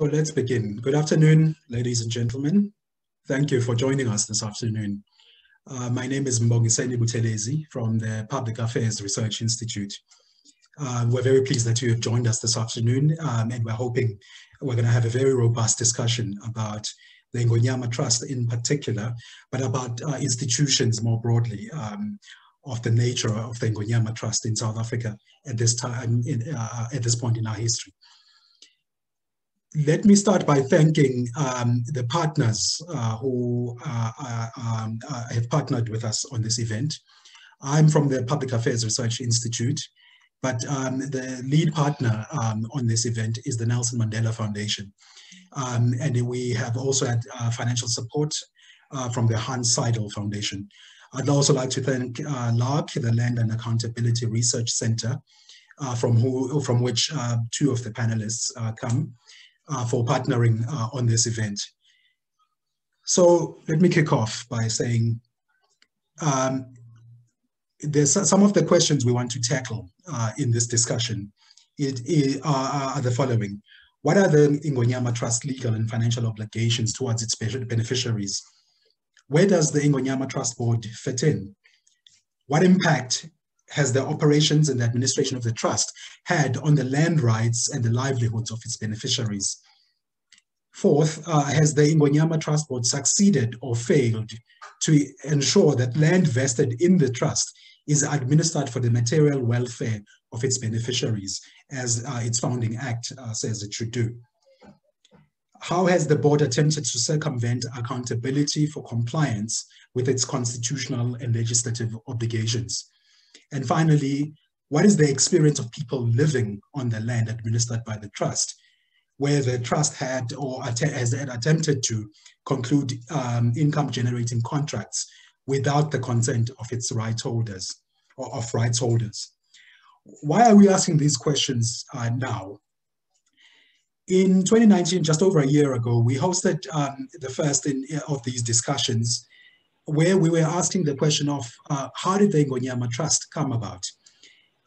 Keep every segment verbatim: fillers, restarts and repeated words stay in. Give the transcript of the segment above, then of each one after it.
So let's begin. Good afternoon, ladies and gentlemen. Thank you for joining us this afternoon. Uh, my name is Mbongiseni Buthelezi from the Public Affairs Research Institute. Uh, we're very pleased that you have joined us this afternoon, um, and we're hoping we're going to have a very robust discussion about the Ingonyama Trust in particular, but about uh, institutions more broadly, um, of the nature of the Ingonyama Trust in South Africa at this time, in, uh, at this point in our history. Let me start by thanking um, the partners uh, who uh, uh, um, uh, have partnered with us on this event. I'm from the Public Affairs Research Institute, but um, the lead partner um, on this event is the Nelson Mandela Foundation. Um, and we have also had uh, financial support uh, from the Hanns Seidel Foundation. I'd also like to thank uh, LARC, the Land and Accountability Research Center, uh, from, who, from which uh, two of the panelists uh, come. Uh, for partnering uh, on this event. So let me kick off by saying um, there's some of the questions we want to tackle uh, in this discussion it, it, uh, are the following. What are the Ingonyama Trust legal and financial obligations towards its beneficiaries? Where does the Ingonyama Trust Board fit in? What impact has the operations and the administration of the trust had on the land rights and the livelihoods of its beneficiaries? Fourth, uh, has the Ingonyama Trust Board succeeded or failed to ensure that land vested in the trust is administered for the material welfare of its beneficiaries, as uh, its founding act uh, says it should do? How has the board attempted to circumvent accountability for compliance with its constitutional and legislative obligations? And finally, what is the experience of people living on the land administered by the trust, where the trust had or att has had attempted to conclude um, income-generating contracts without the consent of its rights holders or of rights holders? Why are we asking these questions uh, now? In twenty nineteen, just over a year ago, we hosted um, the first in, of these discussions, where we were asking the question of uh, how did the Ingonyama Trust come about?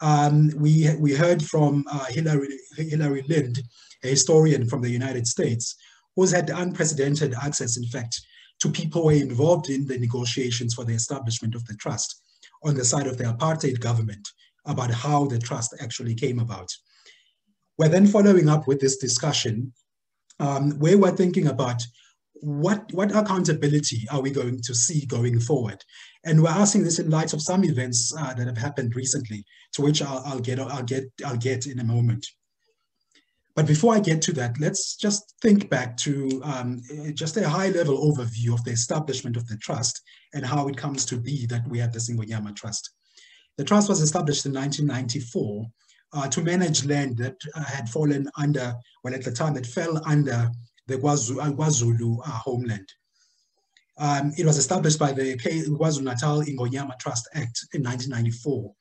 Um, we, we heard from uh, Hillary, Hillary Lind, a historian from the United States, who's had unprecedented access, in fact, to people who were involved in the negotiations for the establishment of the trust on the side of the apartheid government about how the trust actually came about. We're then following up with this discussion um, where we're thinking about What, what accountability are we going to see going forward? And we're asking this in light of some events uh, that have happened recently, to which I'll, I'll, get, I'll, get, I'll get in a moment. But before I get to that, let's just think back to um, just a high-level overview of the establishment of the trust and how it comes to be that we have the Ingonyama Trust. The trust was established in nineteen ninety-four uh, to manage land that uh, had fallen under, well, at the time that fell under the KwaZulu uh, homeland. Um, it was established by the KwaZulu-Natal Ingonyama Trust Act in nineteen ninety-four.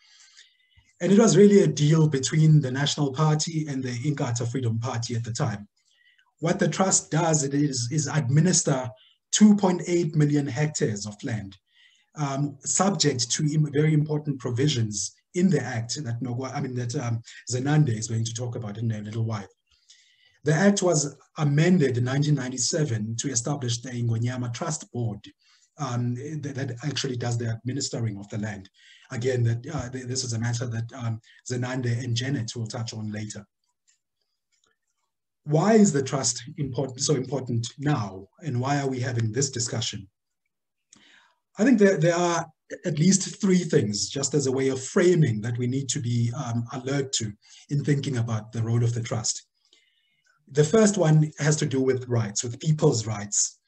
And it was really a deal between the National Party and the Inkatha Freedom Party at the time. What the trust does it is, is administer two point eight million hectares of land, um, subject to very important provisions in the Act that, I mean, that um, Zenande is going to talk about in a little while. The Act was amended in nineteen ninety-seven to establish the Ingonyama Trust Board um, that, that actually does the administering of the land. Again, that, uh, this is a matter that um, Zenande and Janet will touch on later. Why is the trust important, so important now, and why are we having this discussion? I think there, there are at least three things, just as a way of framing, that we need to be um, alert to in thinking about the role of the trust. The first one has to do with rights, with people's rights.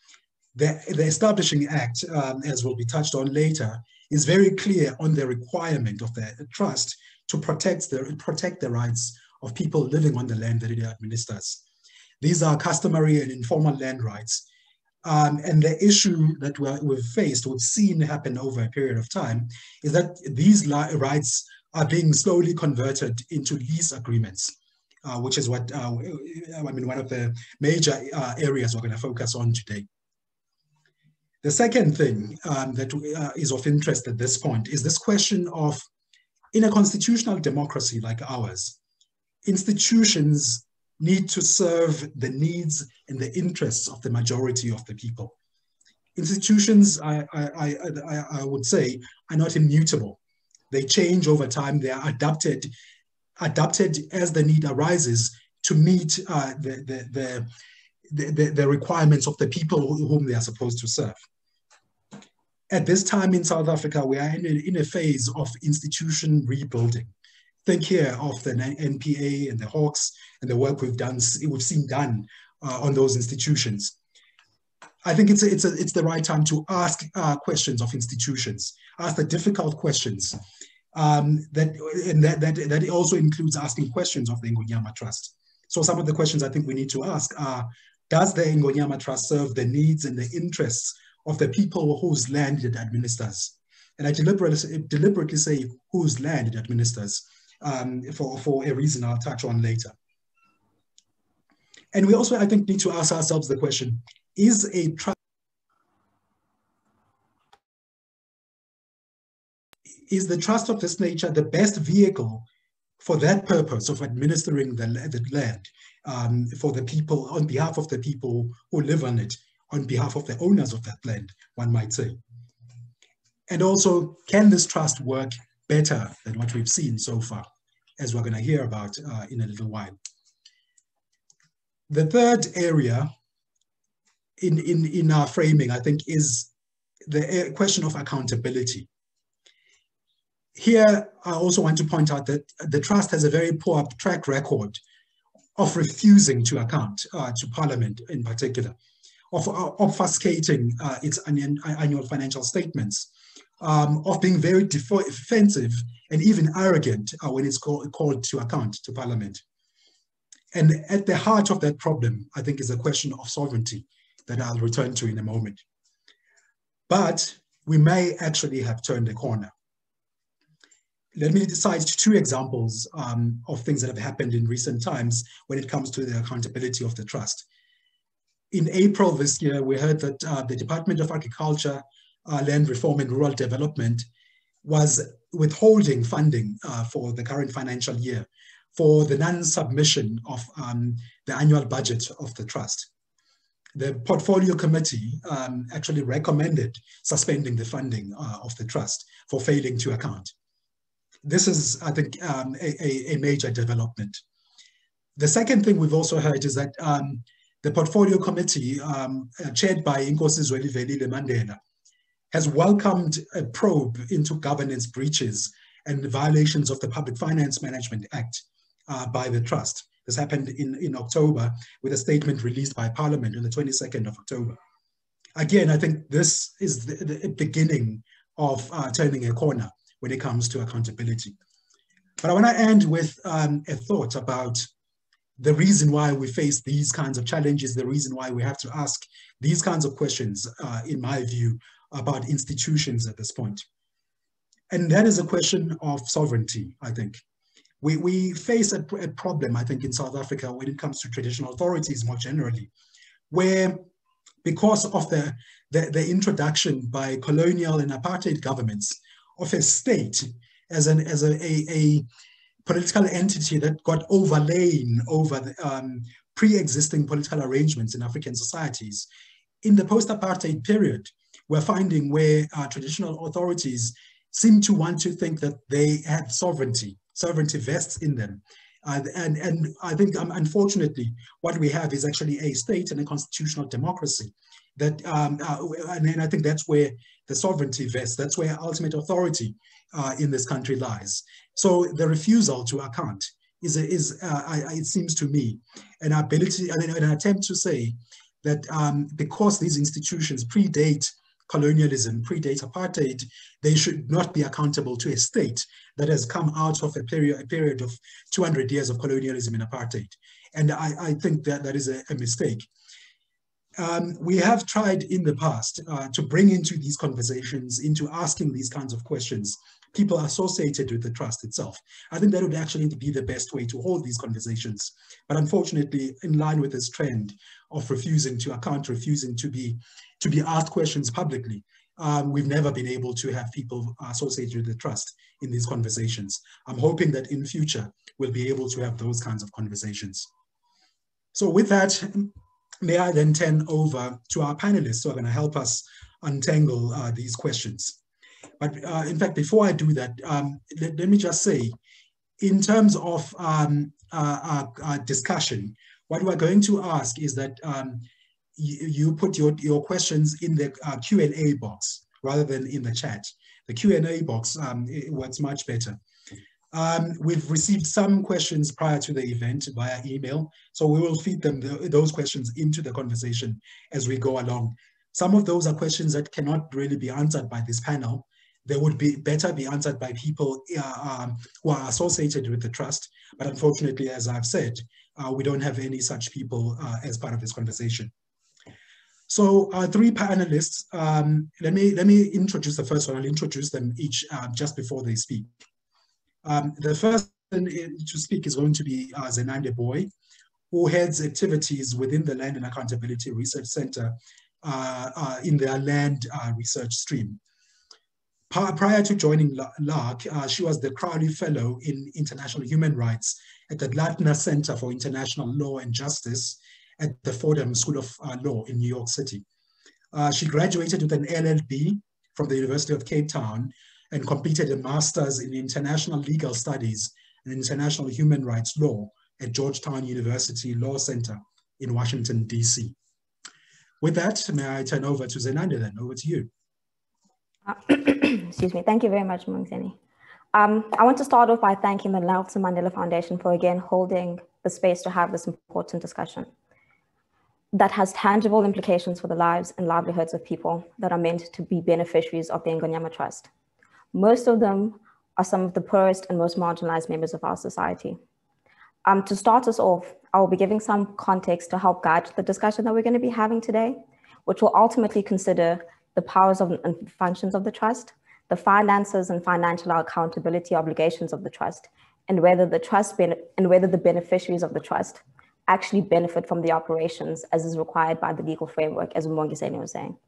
The, the Establishing Act, um, as will be touched on later, is very clear on the requirement of the trust to protect the, protect the rights of people living on the land that it administers. These are customary and informal land rights. Um, and the issue that we're, we've faced, we've seen happen over a period of time, is that these rights are being slowly converted into lease agreements. Uh, which is what, uh, I mean, one of the major uh, areas we're going to focus on today. The second thing um, that uh, is of interest at this point is this question of, in a constitutional democracy like ours, institutions need to serve the needs and the interests of the majority of the people. Institutions, I, I, I, I would say, are not immutable. They change over time. They are adapted, adapted as the need arises to meet uh, the, the, the, the, the requirements of the people whom they are supposed to serve. At this time in South Africa, we are in a, in a phase of institution rebuilding. Think here of the N P A and the Hawks and the work we've done, we've seen done uh, on those institutions. I think it's a, it's a, it's the right time to ask uh, questions of institutions, ask the difficult questions. Um, that and that, that that also includes asking questions of the Ingonyama Trust. So some of the questions I think we need to ask are: does the Ingonyama Trust serve the needs and the interests of the people whose land it administers? And I deliberately deliberately say whose land it administers. Um, for, for a reason I'll touch on later. And we also, I think, need to ask ourselves the question, is a trust, is the trust of this nature the best vehicle for that purpose of administering the, the land um, for the people, on behalf of the people who live on it, on behalf of the owners of that land, one might say. And also, can this trust work better than what we've seen so far, as we're going to hear about uh, in a little while. The third area in, in, in our framing, I think, is the question of accountability. Here, I also want to point out that the trust has a very poor track record of refusing to account uh, to Parliament in particular, of uh, obfuscating uh, its annual financial statements, Um, of being very defensive and even arrogant uh, when it's call called to account to Parliament. And at the heart of that problem, I think, is a question of sovereignty that I'll return to in a moment. But we may actually have turned a corner. Let me cite two examples um, of things that have happened in recent times when it comes to the accountability of the trust. In April this year, we heard that uh, the Department of Agriculture, Uh, Land Reform and Rural Development was withholding funding uh, for the current financial year for the non-submission of um, the annual budget of the trust. The Portfolio Committee um, actually recommended suspending the funding uh, of the trust for failing to account. This is, I think, um, a, a major development. The second thing we've also heard is that um, the Portfolio Committee, um, uh, chaired by Inkosi Zwelivelile Mandela, has welcomed a probe into governance breaches and violations of the Public Finance Management Act uh, by the trust. This happened in, in October with a statement released by Parliament on the twenty-second of October. Again, I think this is the, the beginning of uh, turning a corner when it comes to accountability. But I want to end with um, a thought about the reason why we face these kinds of challenges, the reason why we have to ask these kinds of questions, uh, in my view, about institutions at this point. And that is a question of sovereignty, I think. We, we face a, a problem, I think, in South Africa when it comes to traditional authorities more generally, where because of the, the, the introduction by colonial and apartheid governments of a state as, an, as a, a, a political entity that got overlain over the, um, pre-existing political arrangements in African societies, in the post-apartheid period, we're finding where uh, traditional authorities seem to want to think that they have sovereignty, sovereignty vests in them. Uh, and, and I think, um, unfortunately, what we have is actually a state and a constitutional democracy. That, um, uh, and, and I think that's where the sovereignty vests, that's where ultimate authority uh, in this country lies. So the refusal to account is, is uh, I, it seems to me, an ability, an, an attempt to say that um, because these institutions predate colonialism, predates apartheid, they should not be accountable to a state that has come out of a period, a period of two hundred years of colonialism and apartheid. And I, I think that that is a, a mistake. Um, we have tried in the past uh, to bring into these conversations, into asking these kinds of questions, people associated with the trust itself. I think that would actually be the best way to hold these conversations. But unfortunately, in line with this trend of refusing to account, refusing to be to be asked questions publicly, um, we've never been able to have people associated with the trust in these conversations. I'm hoping that in future, we'll be able to have those kinds of conversations. So with that, may I then turn over to our panelists who are going to help us untangle uh, these questions. But uh, in fact, before I do that, um, let, let me just say, in terms of um, uh, our, our discussion, what we're going to ask is that um, you, you put your, your questions in the uh, Q and A box rather than in the chat. The Q and A box um, works much better. Um, we've received some questions prior to the event via email, so we will feed them the, those questions into the conversation as we go along. Some of those are questions that cannot really be answered by this panel. They would be better be answered by people uh, um, who are associated with the trust, but unfortunately, as I've said, uh, we don't have any such people uh, as part of this conversation. So our three panelists, um, let me, let me introduce the first one. I'll introduce them each uh, just before they speak. Um, the first person to speak is going to be uh, Zenande Booi, who heads activities within the Land and Accountability Research Center uh, uh, in their land uh, research stream. Pa prior to joining LARC, uh, she was the Crowley Fellow in International Human Rights at the Latner Center for International Law and Justice at the Fordham School of uh, Law in New York City. Uh, she graduated with an L L B from the University of Cape Town and completed a master's in international legal studies and international human rights law at Georgetown University Law Center in Washington, D C. With that, may I turn over to Zenande then, over to you. Uh, excuse me, thank you very much, Mbongiseni. Um, I want to start off by thanking the Nelson Mandela Foundation for again holding the space to have this important discussion that has tangible implications for the lives and livelihoods of people that are meant to be beneficiaries of the Ingonyama Trust. Most of them are some of the poorest and most marginalized members of our society. Um, to start us off, I will be giving some context to help guide the discussion that we're going to be having today, which will ultimately consider the powers of, and functions of the trust, the finances and financial accountability obligations of the trust, and whether the trust and whether the beneficiaries of the trust actually benefit from the operations as is required by the legal framework, as Mbongiseni was saying.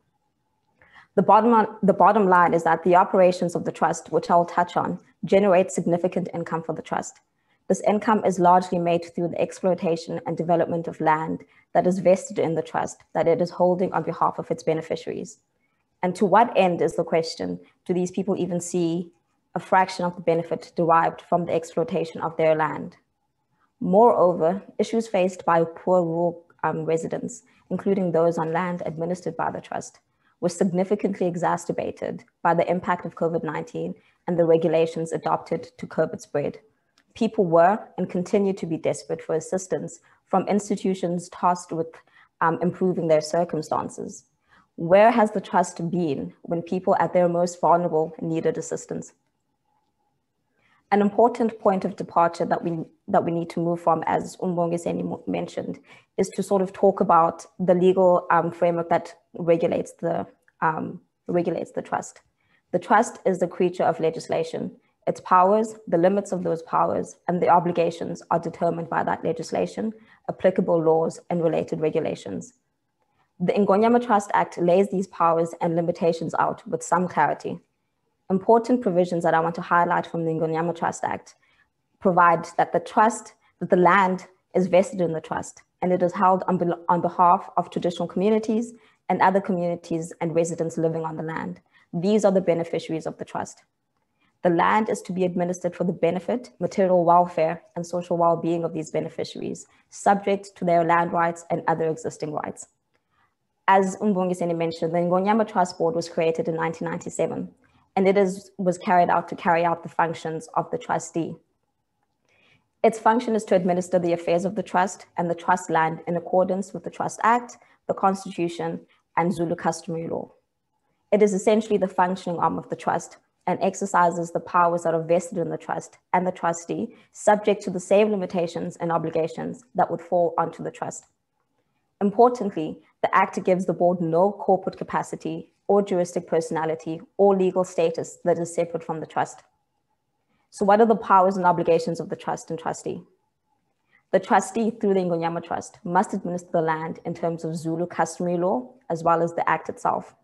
The bottom, the bottom line is that the operations of the trust, which I'll touch on, generate significant income for the trust. This income is largely made through the exploitation and development of land that is vested in the trust that it is holding on behalf of its beneficiaries. And to what end is the question, do these people even see a fraction of the benefit derived from the exploitation of their land? Moreover, issues faced by poor rural um, residents, including those on land administered by the trust, was significantly exacerbated by the impact of COVID nineteen and the regulations adopted to curb its spread. People were and continue to be desperate for assistance from institutions tasked with um, improving their circumstances. Where has the trust been when people at their most vulnerable needed assistance? An important point of departure that we, that we need to move from, as Mbongiseni mentioned, is to sort of talk about the legal um, framework that regulates the, um, regulates the trust. The trust is the creature of legislation. Its powers, the limits of those powers, and the obligations are determined by that legislation, applicable laws, and related regulations. The Ingonyama Trust Act lays these powers and limitations out with some clarity. Important provisions that I want to highlight from the Ingonyama Trust Act provide that the trust, that the land is vested in the trust, and it is held on, be on behalf of traditional communities and other communities and residents living on the land. These are the beneficiaries of the trust. The land is to be administered for the benefit, material welfare, and social well-being of these beneficiaries, subject to their land rights and other existing rights. As Mbongiseni mentioned, the Ingonyama Trust Board was created in nineteen ninety-seven. And it is, was carried out to carry out the functions of the trustee. Its function is to administer the affairs of the trust and the trust land in accordance with the Trust Act, the Constitution, and Zulu customary law. It is essentially the functioning arm of the trust and exercises the powers that are vested in the trust and the trustee, subject to the same limitations and obligations that would fall onto the trust. Importantly, the Act gives the board no corporate capacity or juristic personality or legal status that is separate from the trust. So what are the powers and obligations of the trust and trustee? The trustee, through the Ingonyama Trust, must administer the land in terms of Zulu customary law, as well as the Act itself.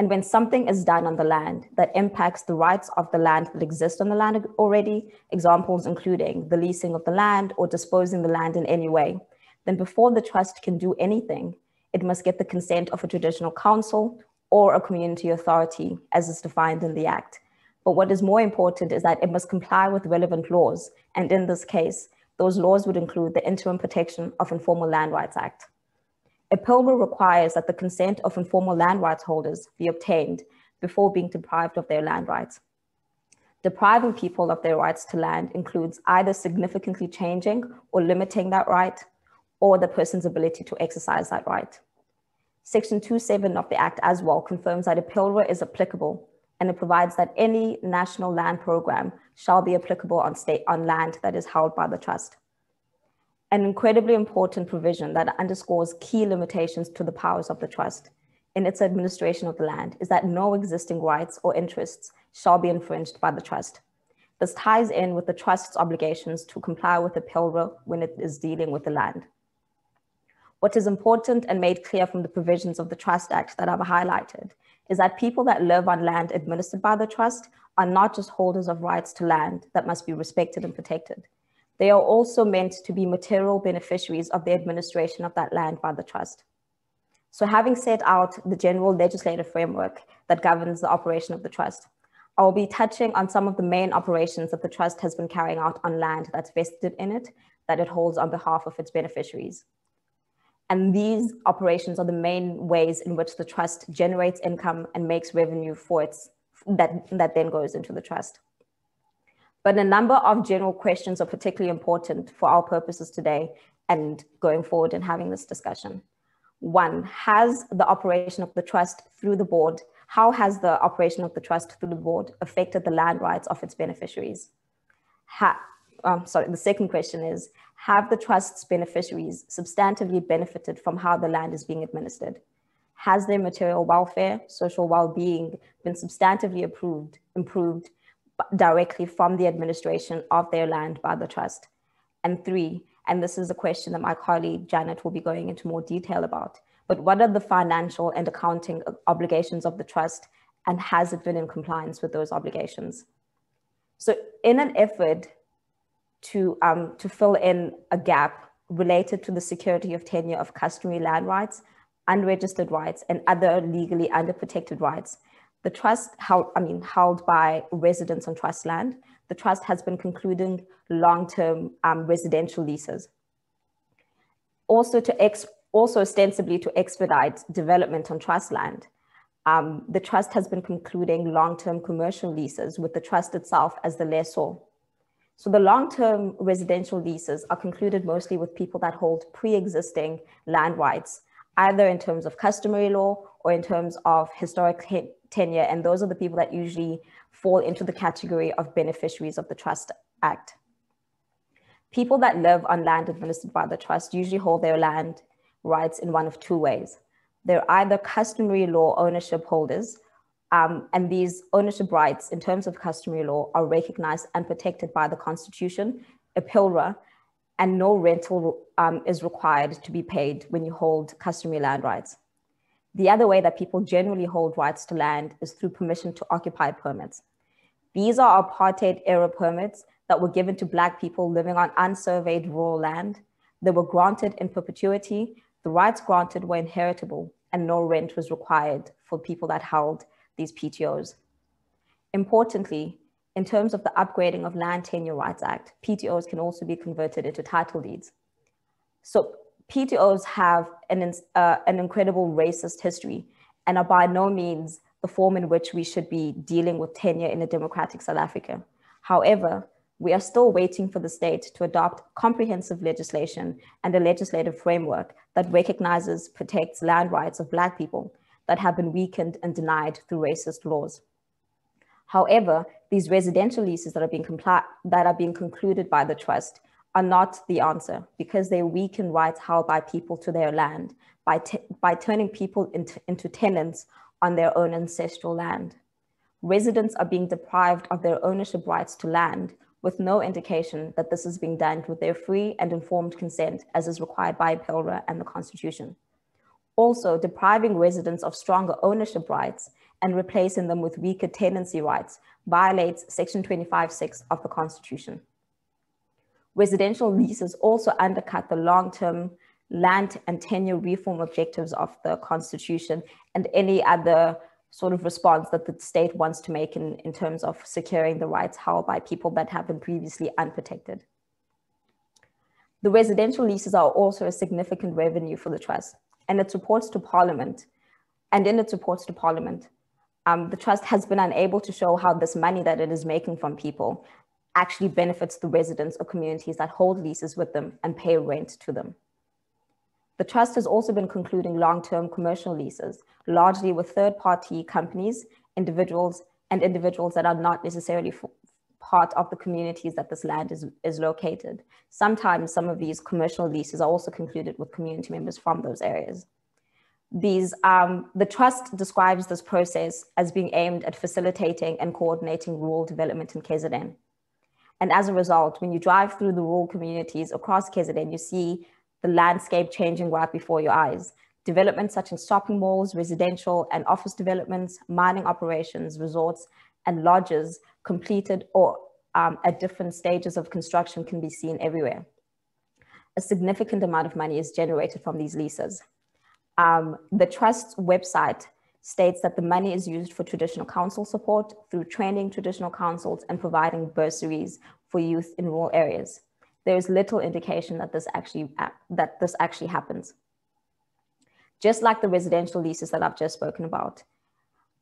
And when something is done on the land that impacts the rights of the land that exist on the land already, examples including the leasing of the land or disposing the land in any way, then before the trust can do anything, it must get the consent of a traditional council or a community authority as is defined in the Act. But what is more important is that it must comply with relevant laws. And in this case, those laws would include the Interim Protection of Informal Land Rights Act. I P I L R A requires that the consent of informal land rights holders be obtained before being deprived of their land rights. Depriving people of their rights to land includes either significantly changing or limiting that right, or the person's ability to exercise that right. Section twenty-seven of the Act as well confirms that I P I L R A is applicable, and it provides that any national land program shall be applicable on, state, on land that is held by the trust. An incredibly important provision that underscores key limitations to the powers of the trust in its administration of the land is that no existing rights or interests shall be infringed by the trust. This ties in with the trust's obligations to comply with the I P I L R A when it is dealing with the land. What is important and made clear from the provisions of the Trust Act that I've highlighted is that people that live on land administered by the trust are not just holders of rights to land that must be respected and protected. They are also meant to be material beneficiaries of the administration of that land by the trust. So having set out the general legislative framework that governs the operation of the trust, I will be touching on some of the main operations that the trust has been carrying out on land that's vested in it, that it holds on behalf of its beneficiaries. And these operations are the main ways in which the trust generates income and makes revenue for its, that, that then goes into the trust. But a number of general questions are particularly important for our purposes today and going forward in having this discussion. One, has the operation of the trust through the board, how has the operation of the trust through the board affected the land rights of its beneficiaries? Ha, um, sorry, the second question is, have the trust's beneficiaries substantively benefited from how the land is being administered? Has their material welfare, social well-being been substantively improved, improved directly from the administration of their land by the trust? And three, and this is a question that my colleague Janet will be going into more detail about, but what are the financial and accounting obligations of the trust, and has it been in compliance with those obligations? So in an effort to, um, to fill in a gap related to the security of tenure of customary land rights, unregistered rights, and other legally underprotected rights, the trust held, I mean, held by residents on trust land, the trust has been concluding long-term um, residential leases. Also, to ex also ostensibly to expedite development on trust land, um, the trust has been concluding long-term commercial leases with the trust itself as the lessor. So the long-term residential leases are concluded mostly with people that hold pre-existing land rights, either in terms of customary law or in terms of historic tenure, and those are the people that usually fall into the category of beneficiaries of the Trust Act. People that live on land administered by the trust usually hold their land rights in one of two ways. They're either customary law ownership holders, um, and these ownership rights in terms of customary law are recognized and protected by the Constitution, I P I L R A, and no rental um, is required to be paid when you hold customary land rights. The other way that people generally hold rights to land is through permission to occupy permits. These are apartheid era permits that were given to Black people living on unsurveyed rural land. They were granted in perpetuity, the rights granted were inheritable, and no rent was required for people that held these P T Os. Importantly, in terms of the Upgrading of Land Tenure Rights Act, P T Os can also be converted into title deeds. So P T Os have an, uh, an incredible racist history and are by no means the form in which we should be dealing with tenure in a democratic South Africa. However, we are still waiting for the state to adopt comprehensive legislation and a legislative framework that recognizes, protects land rights of Black people that have been weakened and denied through racist laws. However, these residential leases that are being compli- that are being concluded by the trust are not the answer, because they weaken rights held by people to their land by, by turning people into, into tenants on their own ancestral land. Residents are being deprived of their ownership rights to land with no indication that this is being done with their free and informed consent as is required by I P I L R A and the Constitution. Also, depriving residents of stronger ownership rights and replacing them with weaker tenancy rights violates Section twenty-five point six of the Constitution. Residential leases also undercut the long-term land and tenure reform objectives of the Constitution, and any other sort of response that the state wants to make in, in terms of securing the rights held by people that have been previously unprotected. The residential leases are also a significant revenue for the trust, and its reports to Parliament, and in its reports to Parliament, um, the trust has been unable to show how this money that it is making from people actually benefits the residents or communities that hold leases with them and pay rent to them. The trust has also been concluding long-term commercial leases, largely with third-party companies, individuals, and individuals that are not necessarily part of the communities that this land is, is located. Sometimes some of these commercial leases are also concluded with community members from those areas. These, um, the trust describes this process as being aimed at facilitating and coordinating rural development in K Z N. And as a result, when you drive through the rural communities across K Z N, you see the landscape changing right before your eyes. Developments such as shopping malls, residential and office developments, mining operations, resorts, and lodges completed or um, at different stages of construction can be seen everywhere. A significant amount of money is generated from these leases. Um, the trust's website states that the money is used for traditional council support through training traditional councils and providing bursaries for youth in rural areas. There is little indication that this actually that this actually happens. Just like the residential leases that I've just spoken about,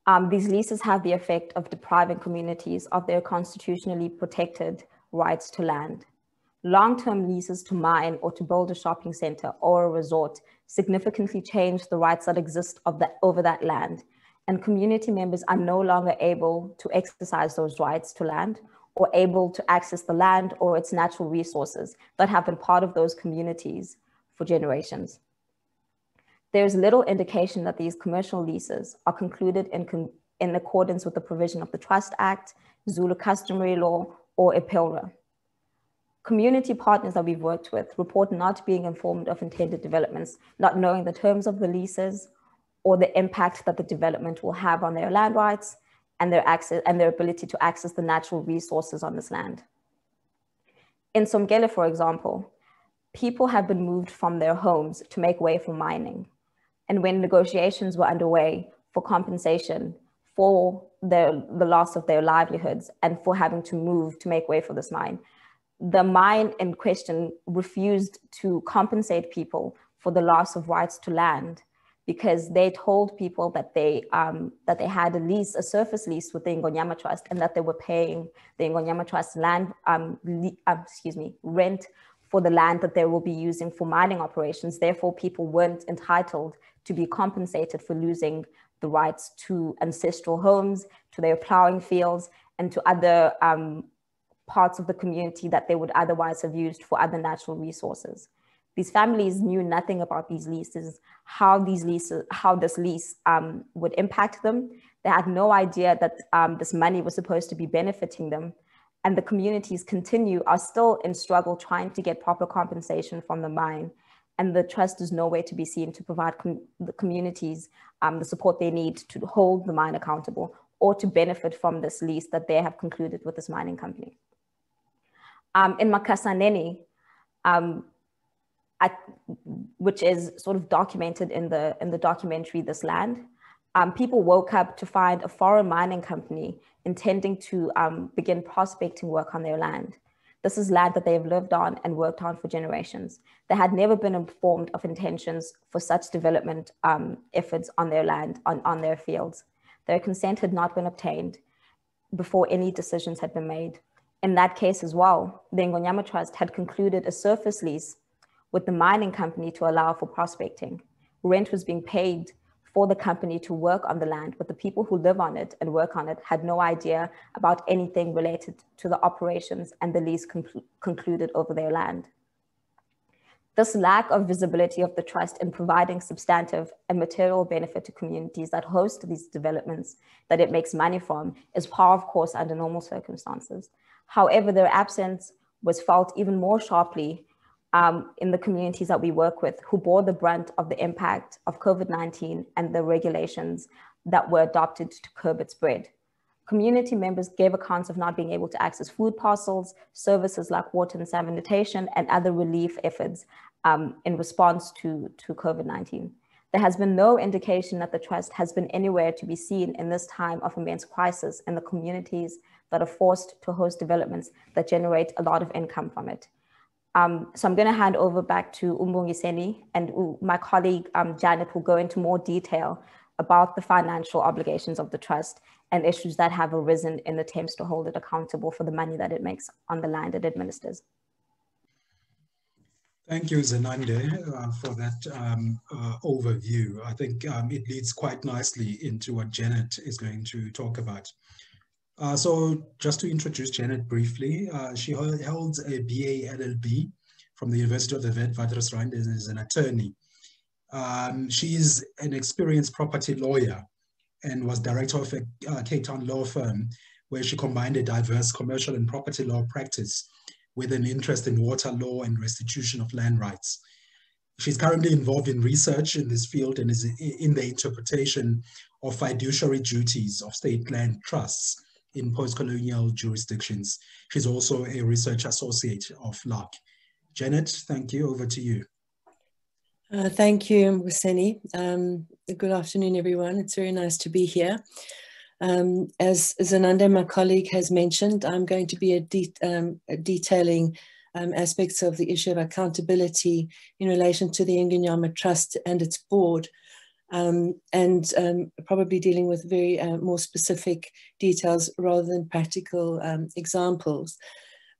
um, these leases have the effect of depriving communities of their constitutionally protected rights to land. Long-term leases to mine or to build a shopping center or a resort significantly change the rights that exist of the, over that land, and community members are no longer able to exercise those rights to land or able to access the land or its natural resources that have been part of those communities for generations. There is little indication that these commercial leases are concluded in, in accordance with the provision of the Trust Act, Zulu Customary Law, or EPILRA. Community partners that we've worked with report not being informed of intended developments, not knowing the terms of the leases or the impact that the development will have on their land rights, and their access and their ability to access the natural resources on this land. In Somkhele, for example, people have been moved from their homes to make way for mining. And when negotiations were underway for compensation for the, the loss of their livelihoods and for having to move to make way for this mine, the mine in question refused to compensate people for the loss of rights to land, because they told people that they, um, that they had a lease, a surface lease with the Ingonyama Trust, and that they were paying the Ingonyama Trust land, um, uh, excuse me, rent for the land that they will be using for mining operations. Therefore, people weren't entitled to be compensated for losing the rights to ancestral homes, to their plowing fields, and to other um, parts of the community that they would otherwise have used for other natural resources. These families knew nothing about these leases, how these leases, how this lease um, would impact them. They had no idea that um, this money was supposed to be benefiting them. And the communities continue, are still in struggle trying to get proper compensation from the mine. And the trust is nowhere to be seen to provide com the communities um, the support they need to hold the mine accountable or to benefit from this lease that they have concluded with this mining company. Um, in Makasaneni, um, At, which is sort of documented in the, in the documentary, This Land, um, people woke up to find a foreign mining company intending to um, begin prospecting work on their land. This is land that they have lived on and worked on for generations. They had never been informed of intentions for such development um, efforts on their land, on, on their fields. Their consent had not been obtained before any decisions had been made. In that case as well, the Ingonyama Trust had concluded a surface lease with the mining company to allow for prospecting. Rent was being paid for the company to work on the land, but the people who live on it and work on it had no idea about anything related to the operations and the lease concluded over their land. This lack of visibility of the trust in providing substantive and material benefit to communities that host these developments that it makes money from is par of course under normal circumstances. However, their absence was felt even more sharply Um, in the communities that we work with, who bore the brunt of the impact of COVID nineteen and the regulations that were adopted to curb its spread. Community members gave accounts of not being able to access food parcels, services like water and sanitation, and other relief efforts, um, in response to, to COVID nineteen. There has been no indication that the trust has been anywhere to be seen in this time of immense crisis in the communities that are forced to host developments that generate a lot of income from it. Um, so I'm going to hand over back to Mbongiseni, and my colleague um, Janet will go into more detail about the financial obligations of the trust and issues that have arisen in attempts to hold it accountable for the money that it makes on the land it administers. Thank you, Zenande, uh, for that um, uh, overview. I think um, it leads quite nicely into what Janet is going to talk about. Uh, so just to introduce Janet briefly, uh, she holds a B A L L B from the University of the Witwatersrand and is an attorney. Um, she is an experienced property lawyer and was director of a uh, Cape Town law firm where she combined a diverse commercial and property law practice with an interest in water law and restitution of land rights. She's currently involved in research in this field and is in the interpretation of fiduciary duties of state land trusts in post-colonial jurisdictions. She's also a research associate of L A R C. Janet, thank you, over to you. Uh, thank you, Mbongiseni. Um, good afternoon, everyone. It's very nice to be here. Um, as Zenande, my colleague, has mentioned, I'm going to be a de um, a detailing um, aspects of the issue of accountability in relation to the Ingonyama Trust and its board, um, and um, probably dealing with very uh, more specific details rather than practical um, examples.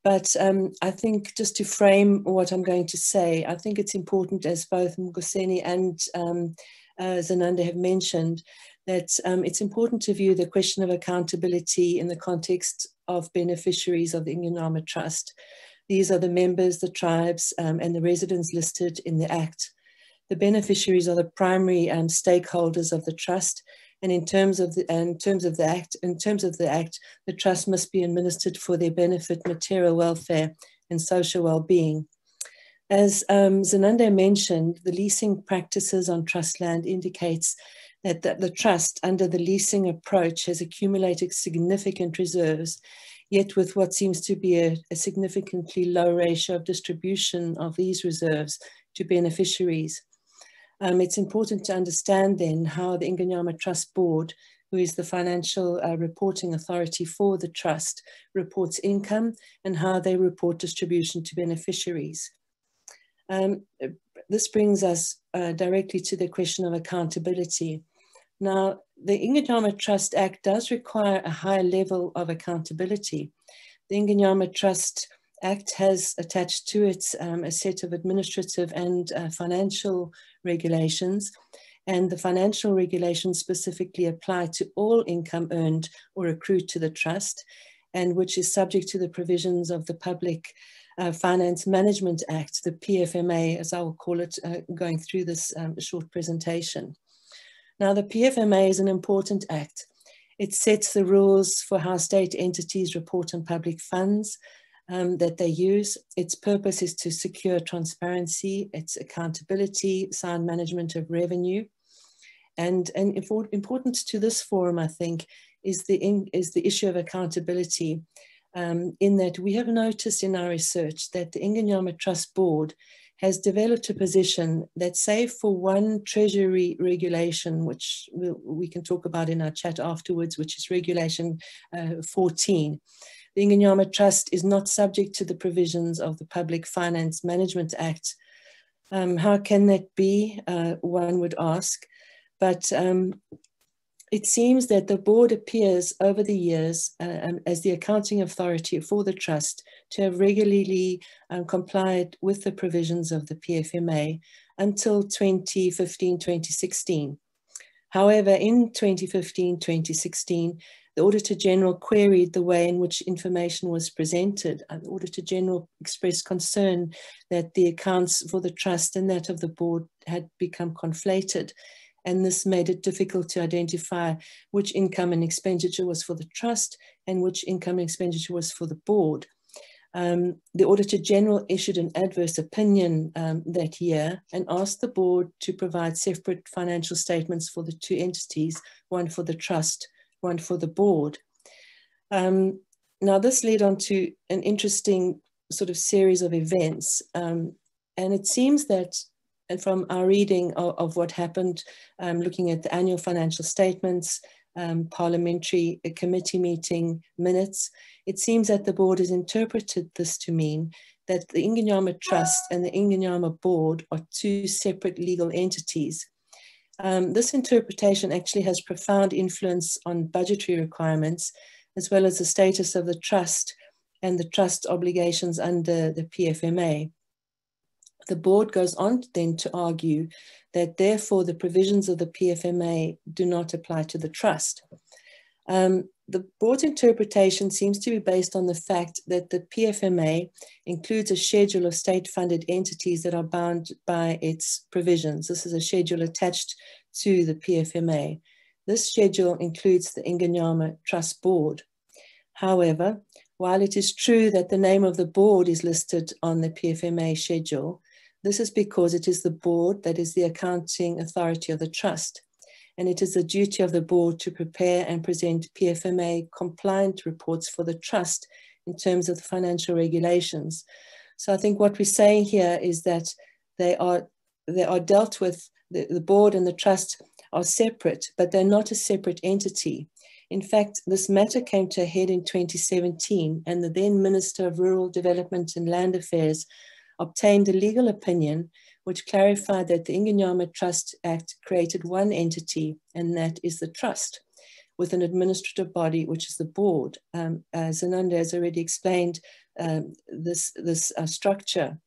But um, I think just to frame what I'm going to say, I think it's important, as both Mbongiseni and um, uh, Zenande have mentioned, that um, it's important to view the question of accountability in the context of beneficiaries of the Ingonyama Trust. These are the members, the tribes, um, and the residents listed in the Act. The beneficiaries are the primary um, stakeholders of the trust, and in terms of the in terms of the Act, in terms of the Act, the trust must be administered for their benefit, material welfare, and social well-being. As um, Zenande mentioned, the leasing practices on trust land indicates that the trust under the leasing approach has accumulated significant reserves, yet with what seems to be a, a significantly low ratio of distribution of these reserves to beneficiaries. Um, it's important to understand then how the Ingonyama Trust Board, who is the financial uh, reporting authority for the trust, reports income and how they report distribution to beneficiaries. Um, this brings us uh, directly to the question of accountability. Now, the Ingonyama Trust Act does require a high level of accountability. The Ingonyama Trust Act has attached to it um, a set of administrative and uh, financial regulations, and the financial regulations specifically apply to all income earned or accrued to the trust, and which is subject to the provisions of the Public uh, Finance Management Act, the P F M A, as I will call it, uh, going through this um, short presentation. Now, the P F M A is an important act. It sets the rules for how state entities report on public funds um, that they use. Its purpose is to secure transparency, its accountability, sound management of revenue. And, and important to this forum, I think, is the, in, is the issue of accountability, um, in that we have noticed in our research that the Ingonyama Trust Board has developed a position that, save for one Treasury regulation, which we'll, we can talk about in our chat afterwards, which is Regulation uh, fourteen, the Ingonyama Trust is not subject to the provisions of the Public Finance Management Act. Um, how can that be, uh, one would ask, but um, it seems that the board appears over the years uh, as the accounting authority for the trust to have regularly um, complied with the provisions of the P F M A until twenty fifteen twenty sixteen. However, in twenty fifteen twenty sixteen, the Auditor General queried the way in which information was presented. The Auditor General expressed concern that the accounts for the trust and that of the board had become conflated, and this made it difficult to identify which income and expenditure was for the trust and which income and expenditure was for the board. Um, the Auditor General issued an adverse opinion um, that year and asked the board to provide separate financial statements for the two entities, one for the trust, one for the board. Um, now, this led on to an interesting sort of series of events. Um, And it seems that, and from our reading of, of what happened, um, looking at the annual financial statements, um, parliamentary uh, committee meeting minutes, it seems that the board has interpreted this to mean that the Ingonyama Trust and the Ingonyama Board are two separate legal entities. Um, this interpretation actually has profound influence on budgetary requirements, as well as the status of the trust and the trust obligations under the P F M A. The board goes on then to argue that therefore the provisions of the P F M A do not apply to the trust. Um, the board's interpretation seems to be based on the fact that the P F M A includes a schedule of state-funded entities that are bound by its provisions. This is a schedule attached to the P F M A. This schedule includes the Ingonyama Trust Board. However, while it is true that the name of the board is listed on the P F M A schedule, this is because it is the board that is the accounting authority of the trust, and it is the duty of the board to prepare and present P F M A compliant reports for the trust in terms of the financial regulations. So I think what we're saying here is that they are, they are dealt with, the, the board and the trust are separate, but they're not a separate entity. In fact, this matter came to a head in twenty seventeen, and the then Minister of Rural Development and Land Affairs obtained a legal opinion which clarified that the Ingonyama Trust Act created one entity, and that is the trust, with an administrative body, which is the board. Um, as Zenande has already explained um, this, this uh, structure.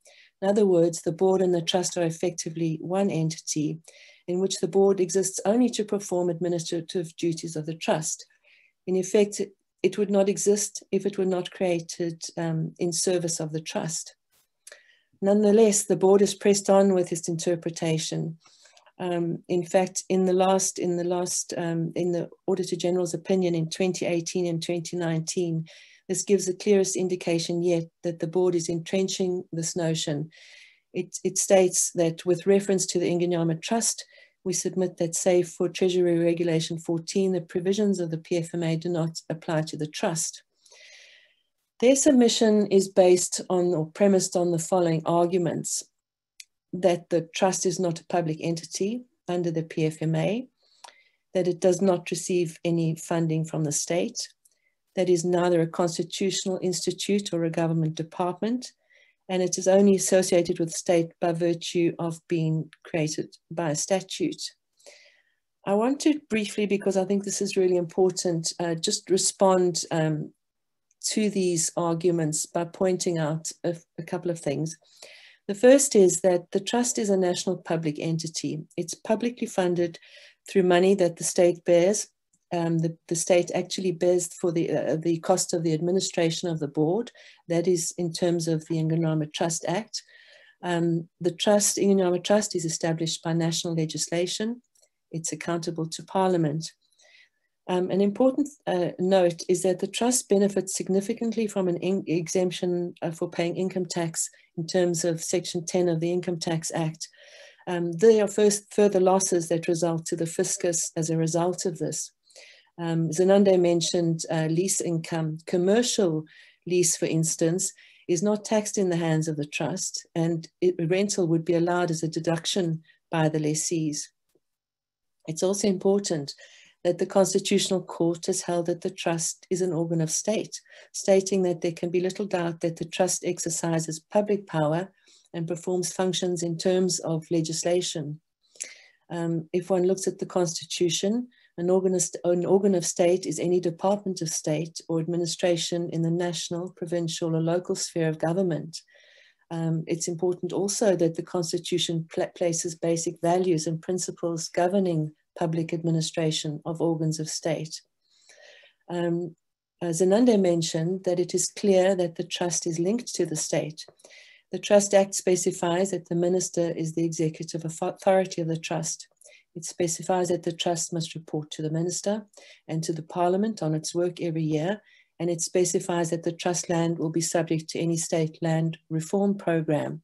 In other words, the board and the trust are effectively one entity in which the board exists only to perform administrative duties of the trust. In effect, it would not exist if it were not created um, in service of the trust. Nonetheless, the board has pressed on with its interpretation. Um, in fact, in the last, in the last, um, in the Auditor General's opinion in twenty eighteen and twenty nineteen, this gives the clearest indication yet that the board is entrenching this notion. It, it states that with reference to the Ingonyama Trust, we submit that save for Treasury Regulation fourteen, the provisions of the P F M A do not apply to the trust. Their submission is based on or premised on the following arguments: that the trust is not a public entity under the P F M A, that it does not receive any funding from the state, that is neither a constitutional institute or a government department, and it is only associated with state by virtue of being created by a statute. I want to briefly, because I think this is really important, uh, just respond um, to these arguments by pointing out a, a couple of things. The first is that the trust is a national public entity. It's publicly funded through money that the state bears. Um, the, the state actually bears for the, uh, the cost of the administration of the board. That is in terms of the Ingonyama Trust Act. Um, the trust, Ingonyama Trust, is established by national legislation. It's accountable to Parliament. Um, an important uh, note is that the trust benefits significantly from an in exemption uh, for paying income tax in terms of Section ten of the Income Tax Act. Um, there are first further losses that result to the fiscus as a result of this. Um, Zenande mentioned uh, lease income. Commercial lease, for instance, is not taxed in the hands of the trust, and it, rental would be allowed as a deduction by the lessees. It's also important that the Constitutional Court has held that the trust is an organ of state, stating that there can be little doubt that the trust exercises public power and performs functions in terms of legislation. Um, if one looks at the Constitution, an organ, of, an organ of state is any department of state or administration in the national, provincial, or local sphere of government. Um, it's important also that the Constitution pl- places basic values and principles governing public administration of organs of state. Um, Zenande mentioned that it is clear that the trust is linked to the state. The Trust Act specifies that the minister is the executive authority of the trust. It specifies that the trust must report to the minister and to the Parliament on its work every year, and it specifies that the trust land will be subject to any state land reform program.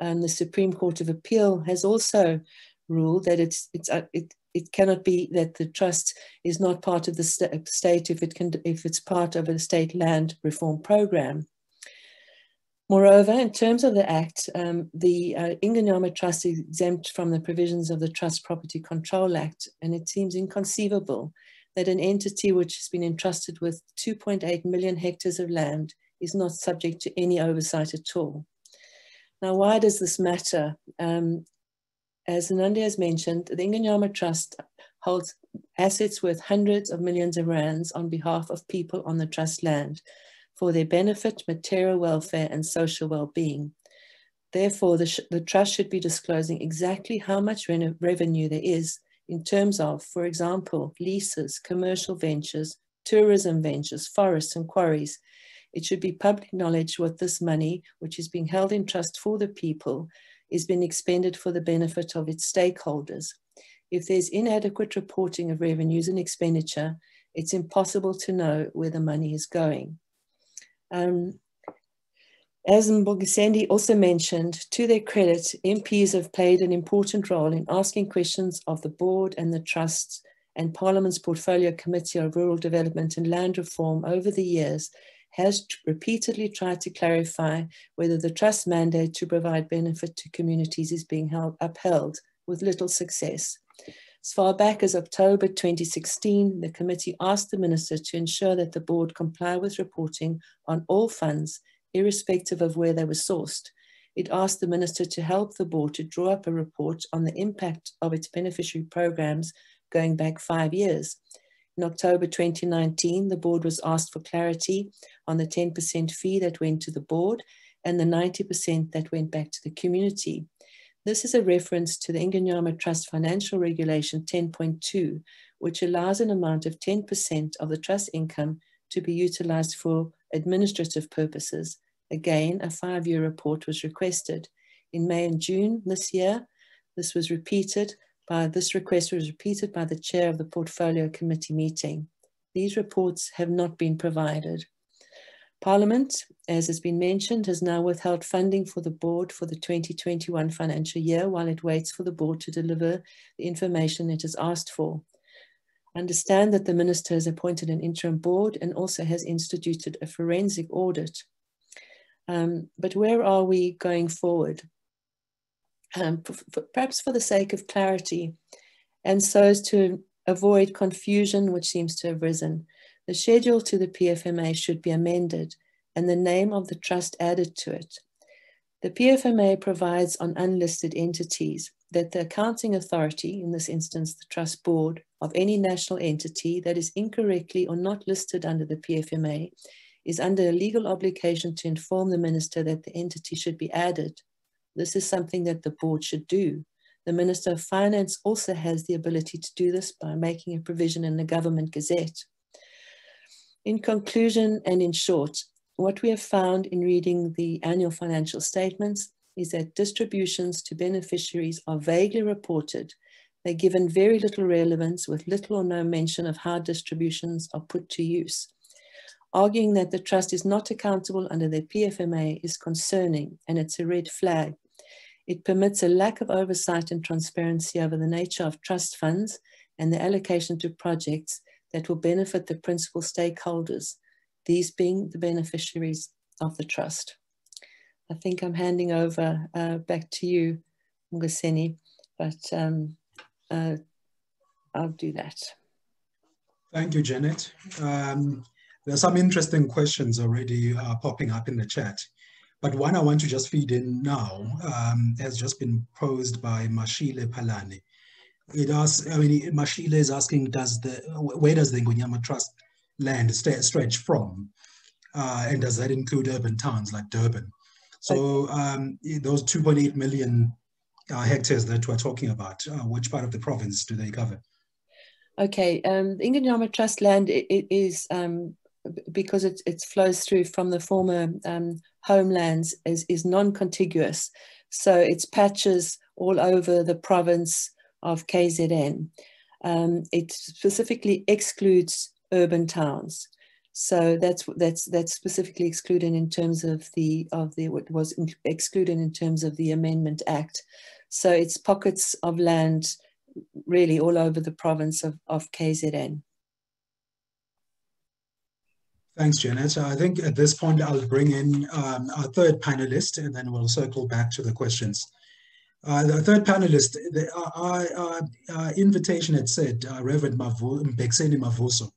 Um, the Supreme Court of Appeal has also ruled that it's, it's, uh, it, it cannot be that the trust is not part of the st state if, it can, if it's part of a state land reform program. Moreover, in terms of the Act, um, the uh, Ingonyama Trust is exempt from the provisions of the Trust Property Control Act, and it seems inconceivable that an entity which has been entrusted with two point eight million hectares of land is not subject to any oversight at all. Now, why does this matter? Um, as Zenande has mentioned, the Ingonyama Trust holds assets worth hundreds of millions of rands on behalf of people on the trust land for their benefit, material welfare, and social well-being. Therefore, the, sh the trust should be disclosing exactly how much re revenue there is in terms of, for example, leases, commercial ventures, tourism ventures, forests and quarries. It should be public knowledge what this money, which is being held in trust for the people, is being expended for the benefit of its stakeholders. If there's inadequate reporting of revenues and expenditure, it's impossible to know where the money is going. Um, as Mbongiseni also mentioned, to their credit, M Ps have played an important role in asking questions of the board and the trusts and Parliament's Portfolio Committee of Rural Development and Land Reform over the years has repeatedly tried to clarify whether the trust mandate to provide benefit to communities is being held, upheld, with little success. As far back as October twenty sixteen, the committee asked the minister to ensure that the board comply with reporting on all funds, irrespective of where they were sourced. It asked the minister to help the board to draw up a report on the impact of its beneficiary programs going back five years. In October twenty nineteen, the board was asked for clarity on the ten percent fee that went to the board and the ninety percent that went back to the community. This is a reference to the Ingonyama Trust Financial Regulation ten point two, which allows an amount of ten percent of the trust income to be utilized for administrative purposes. Again, a five-year report was requested. In May and June this year, this was repeated by, this request was repeated by the chair of the Portfolio Committee meeting. These reports have not been provided. Parliament, as has been mentioned, has now withheld funding for the board for the twenty twenty-one financial year while it waits for the board to deliver the information it has asked for. I understand that the minister has appointed an interim board and also has instituted a forensic audit. Um, but where are we going forward? Um, perhaps for the sake of clarity, and so as to avoid confusion which seems to have risen, the schedule to the P F M A should be amended and the name of the trust added to it. The P F M A provides on unlisted entities that the accounting authority, in this instance the trust board, of any national entity that is incorrectly or not listed under the P F M A is under a legal obligation to inform the minister that the entity should be added. This is something that the board should do. The Minister of Finance also has the ability to do this by making a provision in the Government Gazette. In conclusion and in short, what we have found in reading the annual financial statements is that distributions to beneficiaries are vaguely reported. They're given very little relevance with little or no mention of how distributions are put to use. Arguing that the trust is not accountable under the P F M A is concerning, and it's a red flag. It permits a lack of oversight and transparency over the nature of trust funds and the allocation to projects that will benefit the principal stakeholders, these being the beneficiaries of the trust. I think I'm handing over uh, back to you, Mbongiseni, but um, uh, I'll do that. Thank you, Janet. Um, there are some interesting questions already uh, popping up in the chat, but one I want to just feed in now um, has just been posed by Mashile Palani. It asks, I mean, Mashile is asking, does the, where does the Ingonyama Trust land stretch from? Uh, and does that include urban towns like Durban? So um, those two point eight million uh, hectares that we're talking about, uh, which part of the province do they cover? Okay, um, the Ingonyama Trust land it, it is, um, because it, it flows through from the former um, homelands, is, is non-contiguous. So it's patches all over the province of K Z N. Um, it specifically excludes urban towns, so that's that's that's specifically excluded in terms of the of the what was in, excluded in terms of the Amendment Act. So it's pockets of land, really all over the province of of K Z N. Thanks, Janet. I think at this point, I'll bring in um, our third panelist, and then we'll circle back to the questions. Uh, the third panelist, the, our, our, our invitation had said uh, Reverend Mbongiseni Mavuso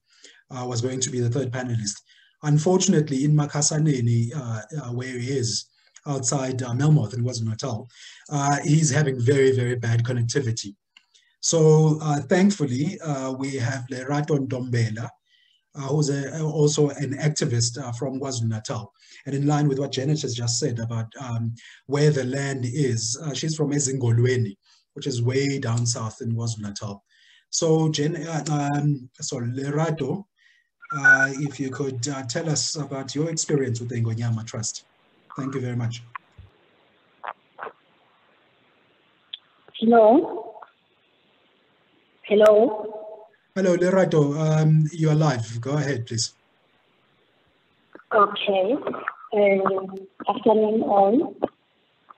uh, was going to be the third panelist. Unfortunately, in Makasaneni, uh, uh, where he is, outside uh, Melmoth in KwaZulu-Natal, uh, he's having very, very bad connectivity. So uh, thankfully, uh, we have Lerato Dombela, Uh, who's a, also an activist uh, from KwaZulu-Natal. And in line with what Janet has just said about um, where the land is, uh, she's from Ezingolweni, which is way down south in KwaZulu-Natal. So, Jen, uh, um, so Lerato, uh, if you could uh, tell us about your experience with the Ingonyama Trust. Thank you very much. Hello. Hello. Hello, Lerato, um, you're live. Go ahead, please. Okay. Um, afternoon all.